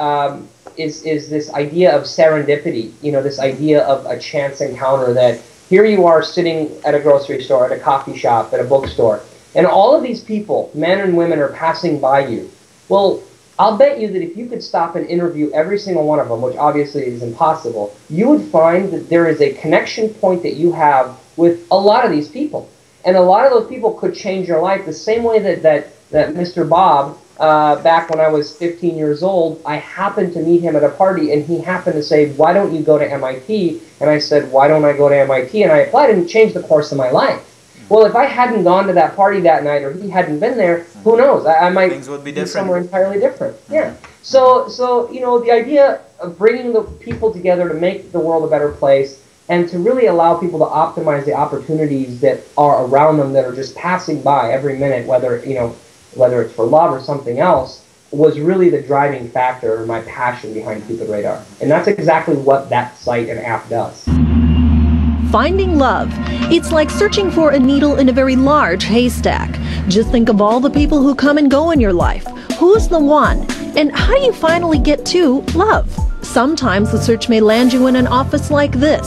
is this idea of serendipity, you know, this idea of a chance encounter that here you are sitting at a grocery store, at a coffee shop, at a bookstore. And all of these people, men and women, are passing by you. Well, I'll bet you that if you could stop and interview every single one of them, which obviously is impossible, you would find that there is a connection point that you have with a lot of these people. And a lot of those people could change your life the same way that Mr. Bob, back when I was 15 years old, I happened to meet him at a party, and he happened to say, why don't you go to MIT? And I said, why don't I go to MIT? And I applied, and it changed the course of my life. Well, if I hadn't gone to that party that night, or he hadn't been there, who knows? I might be somewhere entirely different. Yeah. So you know, the idea of bringing the people together to make the world a better place, and to really allow people to optimize the opportunities that are around them that are just passing by every minute, whether you know, whether it's for love or something else, was really the driving factor in my passion behind Cupid Radar, and that's exactly what that site and app does. Finding love. It's like searching for a needle in a very large haystack. Just think of all the people who come and go in your life. Who's the one? And how do you finally get to love? Sometimes the search may land you in an office like this,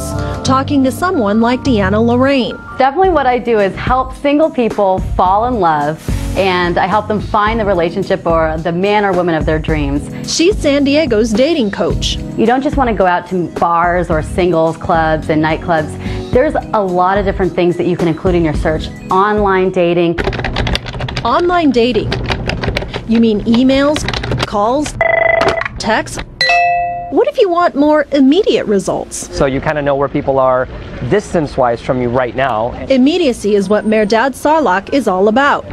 talking to someone like Deanna Lorraine. Definitely what I do is help single people fall in love, and I help them find the relationship or the man or woman of their dreams. She's San Diego's dating coach. You don't just want to go out to bars or singles clubs and nightclubs. There's a lot of different things that you can include in your search. Online dating. Online dating. You mean emails, calls, texts? What if you want more immediate results? So you kind of know where people are distance-wise from you right now. Immediacy is what Mehrdad Sarlak is all about.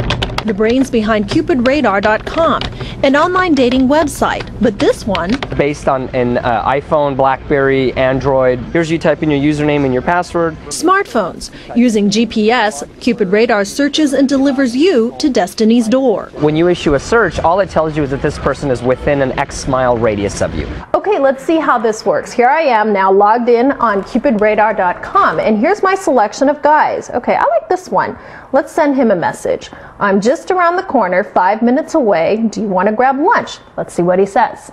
The brains behind CupidRadar.com, an online dating website, but this one... based on an iPhone, BlackBerry, Android. Here's you type in your username and your password. Smartphones. Using GPS, Cupid Radar searches and delivers you to destiny's door. When you issue a search, all it tells you is that this person is within an X mile radius of you. Okay, let's see how this works. Here I am now logged in on CupidRadar.com, and here's my selection of guys. Okay, I like this one. Let's send him a message. I'm just around the corner, 5 minutes away. Do you want to grab lunch? Let's see what he says.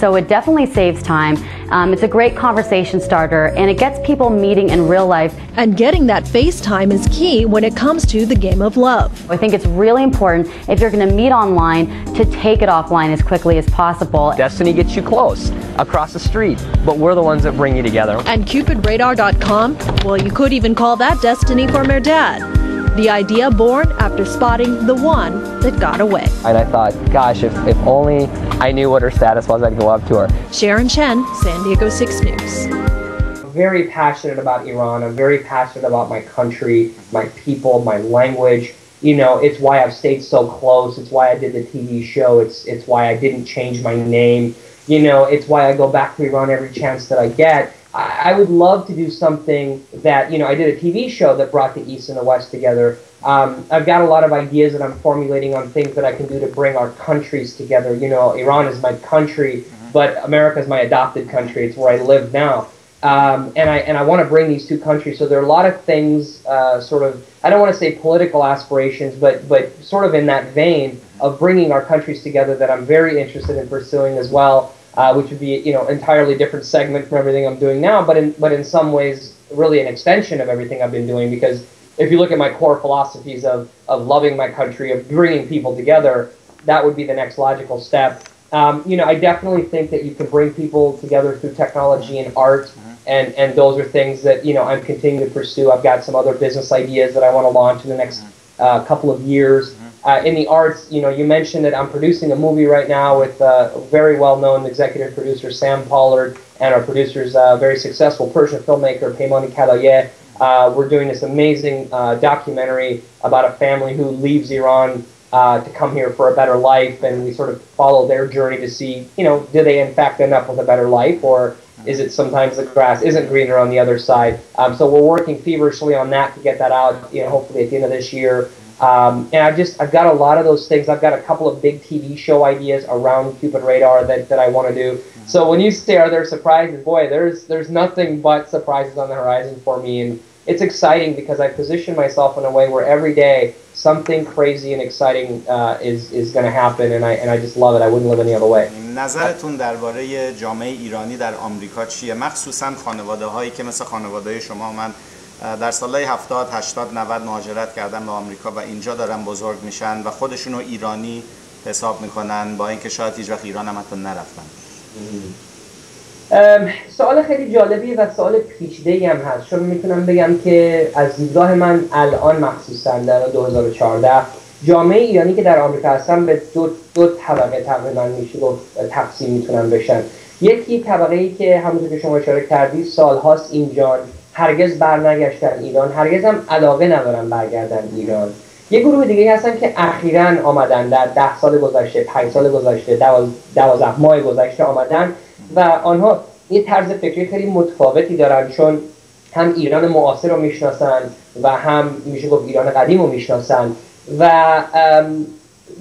So it definitely saves time. It's a great conversation starter, and it gets people meeting in real life. And getting that face time is key when it comes to the game of love. I think it's really important, if you're going to meet online, to take it offline as quickly as possible. Destiny gets you close, across the street, but we're the ones that bring you together. And CupidRadar.com, well, you could even call that destiny for Mehrdad. The idea born after spotting the one that got away. And I thought, gosh, if only I knew what her status was, I'd go up to her. Sharon Chen, San Diego 6 News. I'm very passionate about Iran. I'm very passionate about my country, my people, my language. You know, it's why I've stayed so close. It's why I did the TV show. It's why I didn't change my name. You know, it's why I go back to Iran every chance that I get. I would love to do something that, you know, I did a TV show that brought the East and the West together. I've got a lot of ideas that I'm formulating on things that I can do to bring our countries together. You know, Iran is my country, but America is my adopted country. It's where I live now. And I want to bring these two countries. So there are a lot of things sort of, I don't want to say political aspirations, but sort of in that vein of bringing our countries together that I'm very interested in pursuing as well. Which would be, you know, entirely different segment from everything I'm doing now, but in some ways really an extension of everything I've been doing, because if you look at my core philosophies of loving my country, of bringing people together, that would be the next logical step. You know, I definitely think that you can bring people together through technology and art, and those are things that, you know, I'm continuing to pursue. I've got some other business ideas that I want to launch in the next couple of years. In the arts, you know, you mentioned that I'm producing a movie right now with very well-known executive producer Sam Pollard and our producer's very successful Persian filmmaker Paymoni Kadaye. We're doing this amazing documentary about a family who leaves Iran to come here for a better life, and we sort of follow their journey to see, you know, do they in fact end up with a better life, or is it sometimes the grass isn't greener on the other side? So we're working feverishly on that to get that out, you know, hopefully at the end of this year. And I've got a lot of those things. I've got a couple of big TV show ideas around Cupid Radar that I want to do. So when you say, are there surprises? Boy, there's nothing but surprises on the horizon for me. And it's exciting because I position myself in a way where every day something crazy and exciting is going to happen, and I just love it. I wouldn't live any other way. نظرتون درباره جامعه ایرانی در آمریکا چیه؟ مخصوصاً خانواده‌هایی که مثل خانواده شما و من در سالهای 70 80 90 مهاجرت کردن به آمریکا و اینجا دارن بزرگ میشن و خودشونو ایرانی حساب میکنن با اینکه شاید هیچ وقت ایران هم حتی نرفتن. سوال خیلی جالبیه و سوال پیچیده‌ای هم هست. چون میتونم بگم که از دیدگاه من الان مخصوصا در 2014 جامعه ایرانی که در آمریکا هستن به دو طبقه تقریبا میشه گفت تقسیم میتونن بشن. یکی طبقه‌ای که همونطور که شما اشاره کردید سال‌هاست اینجا هرگز برنگشتن ایران، هرگز هم علاقه ندارن برگردن ایران. یه گروه دیگه هستن که اخیراً آمدن، در 10 سال گذشته، 5 سال گذشته، 12 ماه گذشته آمدن و آنها یه طرز فکری خیلی متفاوتی دارن، چون هم ایران معاصر رو میشناسن و هم میشه گفت ایران قدیم رو میشناسن. و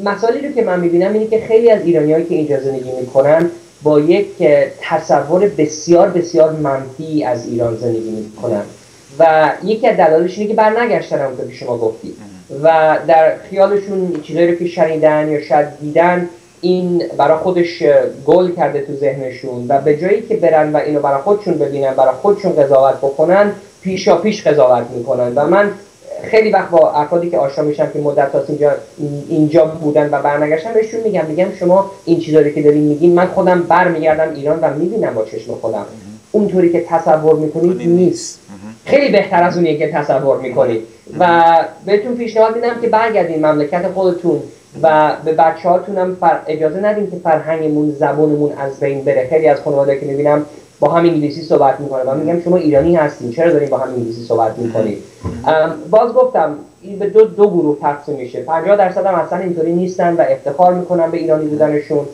مسائلی رو که من میبینم اینه که خیلی از ایرانیایی که اینجا زندگی میکنن با یک تصور بسیار بسیار منفی از ایران زندگی می‌کنن و یکی از دلایلش اینه که برنگشتن، همونطور که شما گفتید، و در خیالشون چیزایی رو که شنیدن یا شاید دیدن این برای خودش گل کرده تو ذهنشون و به جایی که برن و اینو برای خودشون ببینن، برای خودشون قضاوت بکنن، پیشاپیش قضاوت می‌کنن. و من خیلی وقت با افرادی که آشنا میشم که مدت‌ها اینجا بودن و برنگشتن بهشون میگم شما این چیزایی که دارین میگین من خودم برمیگردم ایران و میبینم با چشم خودم، اونطوری که تصور میکنید نیست، خیلی بهتر از اونیه که تصور میکنید. و بهتون پیشنهاد میدم که برگردین مملکت خودتون و به بچه‌هاتون هم اجازه ندین که فرهنگمون، زبانمون از بین بره. خیلی از خانواده‌ای که میبینم با هم انگلیسی صحبت میکنه و میگم شما ایرانی هستین چرا دارین با هم انگلیسی صحبت میکنید؟ باز گفتم این به دو گروه تقسیم میشه. 50% هم اصلا اینطوری نیستن و افتخار میکنن به ایرانی بودنشون.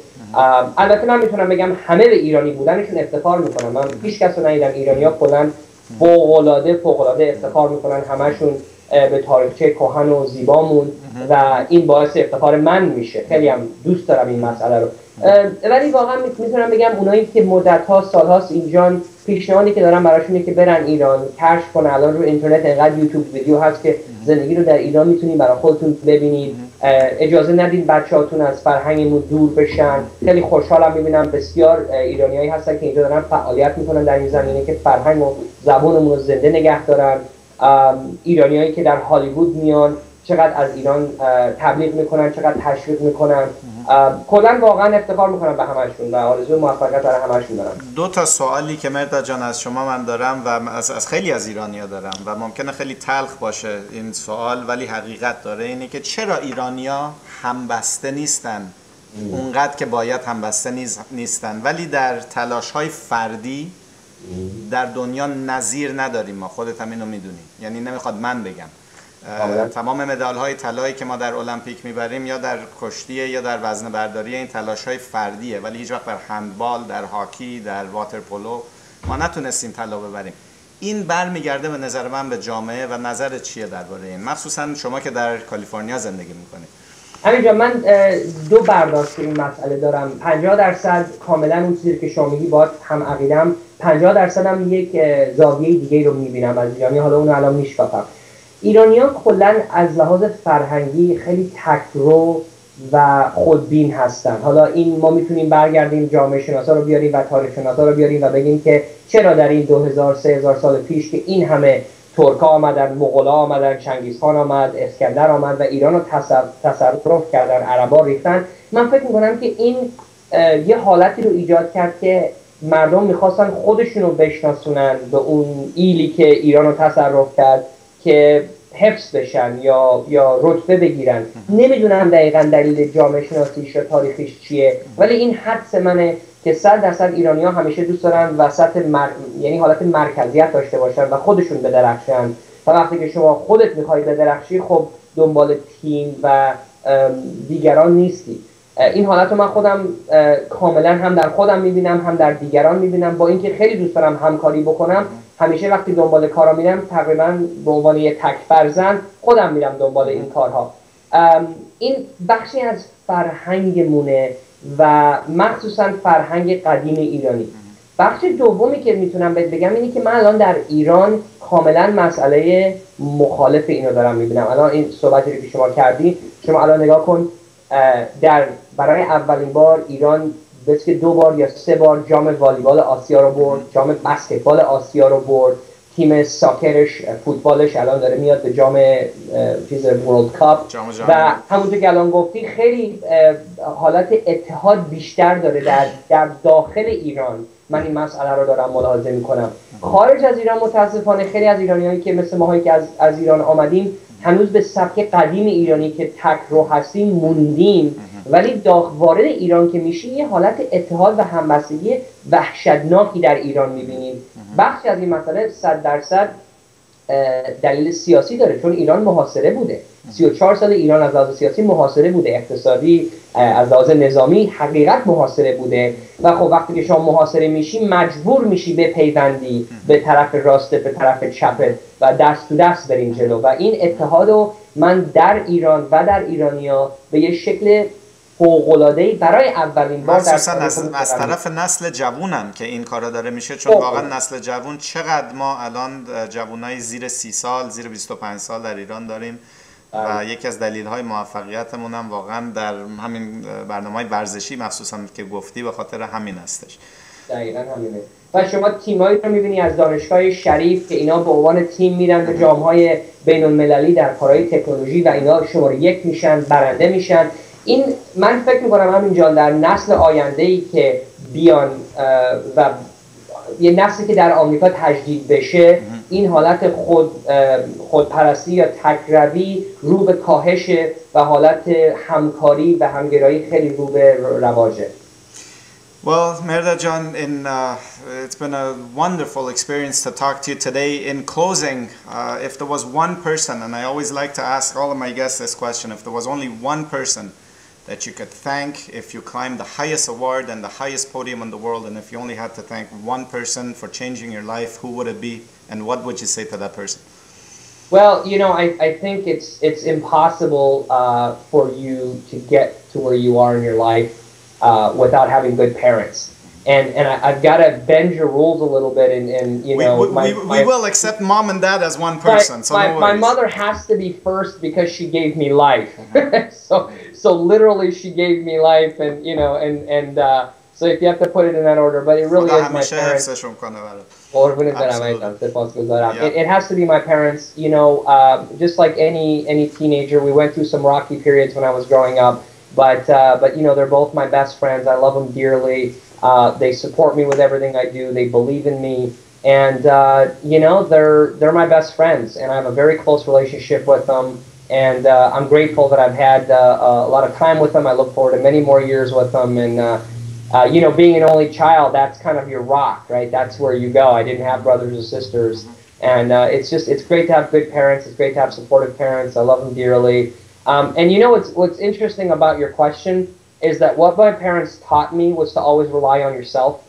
البته من میتونم بگم همه به ایرانی بودنشون افتخار میکنن. من هیچ کس رو ندیدم ایرانی‌ها کلاً فوق‌العاده افتخار میکنن، همشون به تاریخچه کهن و زیبامون و این باعث افتخار من میشه. خیلی هم دوست دارم این مسئله رو. ولی واقعا میتونم بگم اونایی که مدت‌ها سال‌هاست اینجان، پیشنهادی که دارم براشون اینه که برن ایران کشف کنن. الان رو اینترنت انقدر یوتیوب ویدیو هست که زندگی رو در ایران میتونید برای خودتون ببینید. اجازه ندید بچه‌هاتون از فرهنگمون دور بشن. خیلی خوشحالم میبینم بسیار ایرانیایی هستن که اینجا دارن فعالیت میکنن در این زمینه که فرهنگ و زبانمون رو زنده نگه دارن. ایرانیایی که در هالیوود میان چقدر از ایران تبلیغ میکنن، چقدر تشویق میکنن. کلا واقعا افتخار میکنم به همشون و آرزوی موفقیت برای همشون دارم. دو تا سوالی که مهرداد جان از شما من دارم و از خیلی از ایرانی‌ها دارم و ممکنه خیلی تلخ باشه این سوال ولی حقیقت داره، اینه که چرا ایرانی‌ها همبسته نیستن اونقدر که باید همبسته نیستن ولی در تلاش‌های فردی در دنیا نظیر نداریم. ما خودت هم اینو میدونی، یعنی نمیخواد من بگم. تمام مدال‌های طلایی که ما در المپیک میبریم یا در کشتی یا در وزنه برداری این تلاش‌های فردیه، ولی هیچ وقت در هندبال، در هاکی، در واترپولو ما نتونستیم طلا ببریم. این برمیگرده به نظر من به جامعه و نظر چیه درباره این، مخصوصا شما که در کالیفرنیا زندگی میکنید؟ همینجا من دو برداشت این مسئله دارم. 50% کاملا اون چیزی که شما میگی باز هم عقیده‌ام، 50% هم یک زاویه دیگه رو میبینم از ایرانی. حالا اون الان میشکافم. ایرانیان کلا از لحاظ فرهنگی خیلی تک‌رو و خودبین هستن. حالا این ما میتونیم برگردیم جامعه شناسا رو بیاریم و تاریخ شناسا رو بیاریم و بگیم که چرا در این 2000-3000 سال پیش که این همه ترکا آمدن، مغولا آمدن، چنگیزخان آمد، اسکندر آمد و ایران رو تصرف کردن، عربا ریختن. من فکر میکنم که این یه حالتی رو ایجاد کرد که مردم میخواستن خودشون رو بشناسونن به اون ایلی که ایران رو تصرف کرد که حفظ بشن یا رتبه بگیرن. نمیدونم دقیقا دلیل جامعه شناسیش یا تاریخیش چیه، ولی این حدس منه که 100% ایرانی‌ها همیشه دوست دارن وسط یعنی حالت مرکزیت داشته باشن و خودشون بدرخشن. و وقتی که شما خودت میخوای بدرخشی، خب دنبال تیم و دیگران نیستی. این حالت رو من خودم کاملا هم در خودم میبینم هم در دیگران میبینم. با اینکه خیلی دوست دارم همکاری بکنم، همیشه وقتی دنبال کارا میرم تقریبا به عنوان یک تک فرزند خودم میرم دنبال این کارها. این بخشی از فرهنگمونه و مخصوصا فرهنگ قدیم ایرانی. بخش دومی که میتونم بگم اینه که من الان در ایران کاملا مسئله مخالف اینو دارم میبینم. الان این صحبتی رو که شما کردی، شما الان نگاه کن، برای اولین بار ایران بس که 2 یا 3 بار جام والیبال آسیا رو برد، جام بسکتبال آسیا رو برد، تیم ساکرش، فوتبالش الان داره میاد به جام ورلد کاپ و همونطور که الان گفتی خیلی حالت اتحاد بیشتر داره در داخل ایران. من این مسئله رو دارم ملاحظه میکنم. خارج از ایران متاسفانه خیلی از ایرانیایی که مثل ماهایی که از ایران آمدیم هنوز به سبک قدیم ایرانی که تکرو هستیم موندیم، ولی وارد ایران که میشیم یه حالت اتحاد و همبستگی وحشتناکی در ایران میبینیم. بخشی از این مسئله 100% دلیل سیاسی داره، چون ایران محاصره بوده. 34 سال ایران از لحاظ سیاسی محاصره بوده، اقتصادی، از لحاظ نظامی حقیقت محاصره بوده و خب وقتی که شما محاصره میشی مجبور میشی به پیوندی به طرف راست، به طرف چپ و دست تو دست بریم جلو. و این اتحادو من در ایران و در ایرانیا به یه شکل فوق‌العاده‌ای برای اولین بار مخصوصا از طرف نسل جوونم که این کارا داره میشه، چون واقعا نسل جوون، چقدر ما الان جوونای زیر 30 سال، زیر 25 سال در ایران داریم و یکی از دلایل موفقیتمون هم واقعا در همین برنامه‌های ورزشی مخصوصا که گفتی به خاطر همین هستش. دقیقاً همینه. و شما تیمایی رو می‌بینی از دانشگاه شریف که اینا به عنوان تیم میرن به جام‌های بین‌المللی در کارهای تکنولوژی و اینا شماره 1 میشن، برنده میشن. این من فکر می‌کنم همینجا در نسل آینده‌ای که بیان و یه نسلی که در آمریکا تجدید بشه، این حالت خودپرستی یا تکروی رو به کاهش و حالت همکاری و همگرایی خیلی رو به رواجه. Well, Mehrdad John, it's been a wonderful experience to talk to you today. In closing, if there was one person, and I always like to ask all of my guests this question, if there was only one person that you could thank if you climbed the highest award and the highest podium in the world, and if you only had to thank one person for changing your life, who would it be, and what would you say to that person? Well, you know, I think it's impossible for you to get to where you are in your life without having good parents, and I've got to bend your rules a little bit, and you know, we will accept mom and dad as one person. So my mother has to be first because she gave me life. Mm-hmm. so literally she gave me life, and you know, and so if you have to put it in that order, but it really is my parents. It has to be my parents. You know, just like any teenager, we went through some rocky periods when I was growing up. But you know, they're both my best friends. I love them dearly. They support me with everything I do. They believe in me, and you know, they're my best friends, and I have a very close relationship with them. And I'm grateful that I've had a lot of time with them. I look forward to many more years with them. And you know, being an only child, that's kind of your rock, right? That's where you go. I didn't have brothers or sisters, and it's great to have good parents. It's great to have supportive parents. I love them dearly. And you know, what's interesting about your question is that what my parents taught me was to always rely on yourself.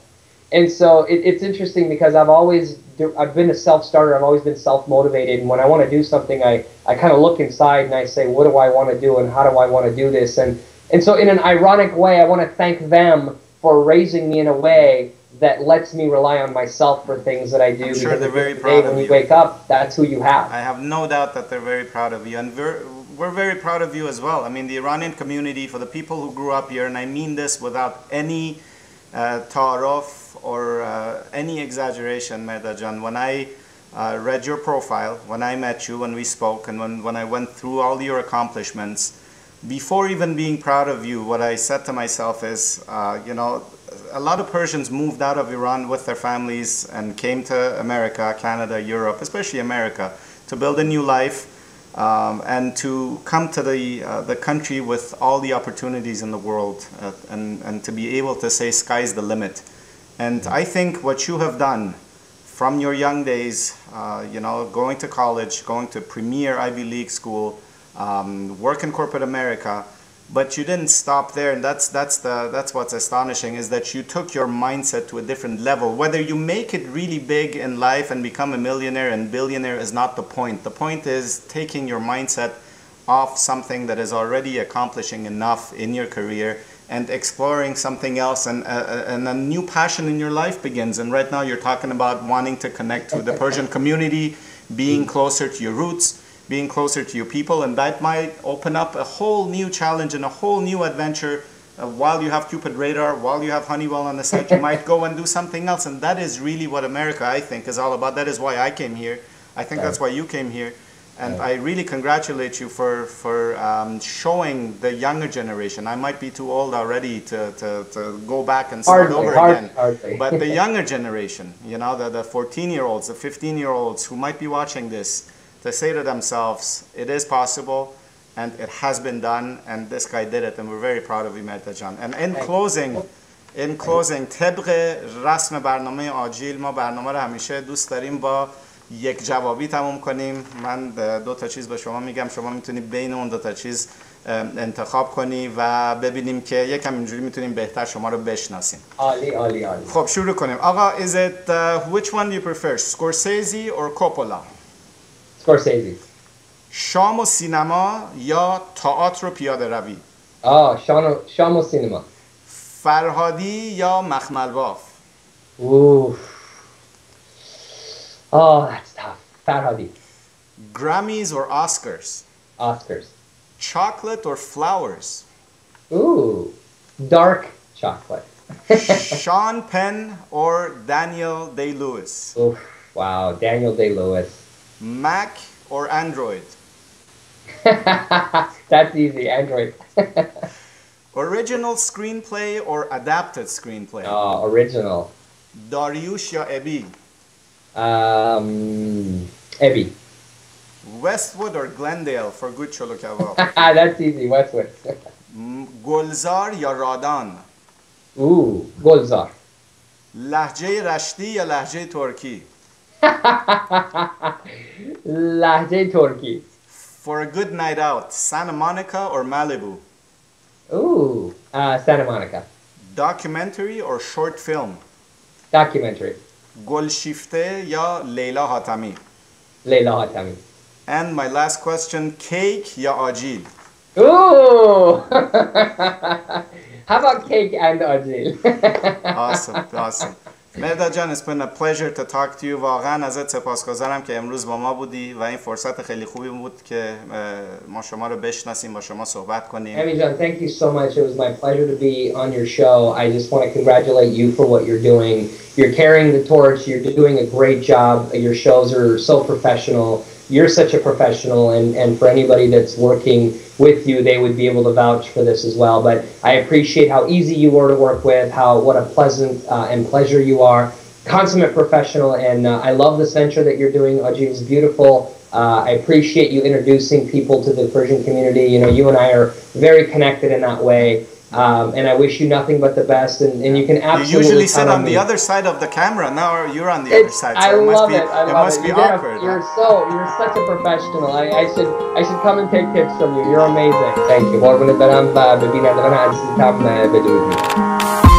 And so it's interesting because I've been a self-starter. I've always been self-motivated. And when I want to do something, I kind of look inside and I say, what do I want to do and how do I want to do this? And so in an ironic way, I want to thank them for raising me in a way that lets me rely on myself for things that I do. I'm sure they're very proud of you. When you wake up, that's who you have. I have no doubt that they're very proud of you. And we're very proud of you as well. I mean, the Iranian community, for the people who grew up here, and I mean this without any ta'aruf or any exaggeration, Mehrdad John, when I read your profile, when I met you, when we spoke, and when I went through all your accomplishments, before even being proud of you, what I said to myself is, you know, a lot of Persians moved out of Iran with their families and came to America, Canada, Europe, especially America, to build a new life. And to come to the country with all the opportunities in the world, and to be able to say sky's the limit. And I think what you have done from your young days, you know, going to college, going to premier Ivy League school, work in corporate America, but you didn't stop there, and that's what's astonishing, is that you took your mindset to a different level. Whether you make it really big in life and become a millionaire and billionaire is not the point. The point is taking your mindset off something that is already accomplishing enough in your career and exploring something else, and a new passion in your life begins. And right now you're talking about wanting to connect with the Persian community, being closer to your roots, being closer to your people, and that might open up a whole new challenge and a whole new adventure. While you have Cupid Radar, while you have Honeywell on the side, you might go and do something else, and that is really what America, I think, is all about. That is why I came here. I think that's why you came here, and I really congratulate you for showing the younger generation. I might be too old already to go back and start over again, but the younger generation, you know, the 14-year-olds, the 15-year-olds who might be watching this, to say to themselves, it is possible, and it has been done, and this guy did it, and we're very proud of you, Mehrdad John. And in closing, طبق رسم برنامه آجیل ما برنامه رو همیشه دوست داریم با یک جوابی تموم کنیم. من دو تا چیز به شما میگم، شما میتونید بین اون دو تا چیز انتخاب کنی و ببینیم که یکم اینجوری میتونیم بهتر شما رو بشناسیم. عالی عالی عالی. خب شروع کنیم. آقا is it which one do you prefer, Scorsese or Coppola? Scorsese. شام و سینما یا تئاتر و پیاده روی؟ شام و سینما. فرهادی یا مخملباف؟ That's tough. فرهادی. Grammys or Oscars? Oscars. Chocolate or flowers? Dark chocolate. Sean Penn or Daniel Day-Lewis? Wow, Daniel Day-Lewis. Mac or Android? That's easy, Android. Original screenplay or adapted screenplay? Original. Dariush ya Ebi? Ebi. Westwood or Glendale for Good Cholo Kebab? That's easy, Westwood. Gulzar ya Radan? اوه گلزار لهجه رشتی یا لهجه ترکی؟ لهجه ترکی. For a good night out, Santa Monica or Malibu? Ooh, Santa Monica. Documentary or short film? Documentary. گلشیفته یا لیلا حاتمی؟ لیلا حاتمی. And my last question, cake یا آجیل؟ Ooh! How about cake and Ahjeel? Awesome, awesome. Mehrdad Jan, it's been a pleasure to talk to you. واقعا ازت سپاسگزارم که امروز با ما بودی و این فرصت خیلی خوبی بود که ما شما رو بشناسیم با شما صحبت کنیم. Mehrdad Jan, thank you so much. It was my pleasure to be on your show. I just want to congratulate you for what you're doing. You're carrying the torch. You're doing a great job. Your shows are so professional. You're such a professional, and for anybody that's working with you, they would be able to vouch for this as well. But I appreciate how easy you were to work with, what a pleasant and pleasure you are, consummate professional, and I love this venture that you're doing. Ahjeel is beautiful. I appreciate you introducing people to the Persian community. You know, you and I are very connected in that way. And I wish you nothing but the best, and you can absolutely. You usually sit on the other side of the camera. Now you're on the other side. So I love it. It must be awkward. You're such a professional. I should come and take tips from you. You're amazing. Thank you.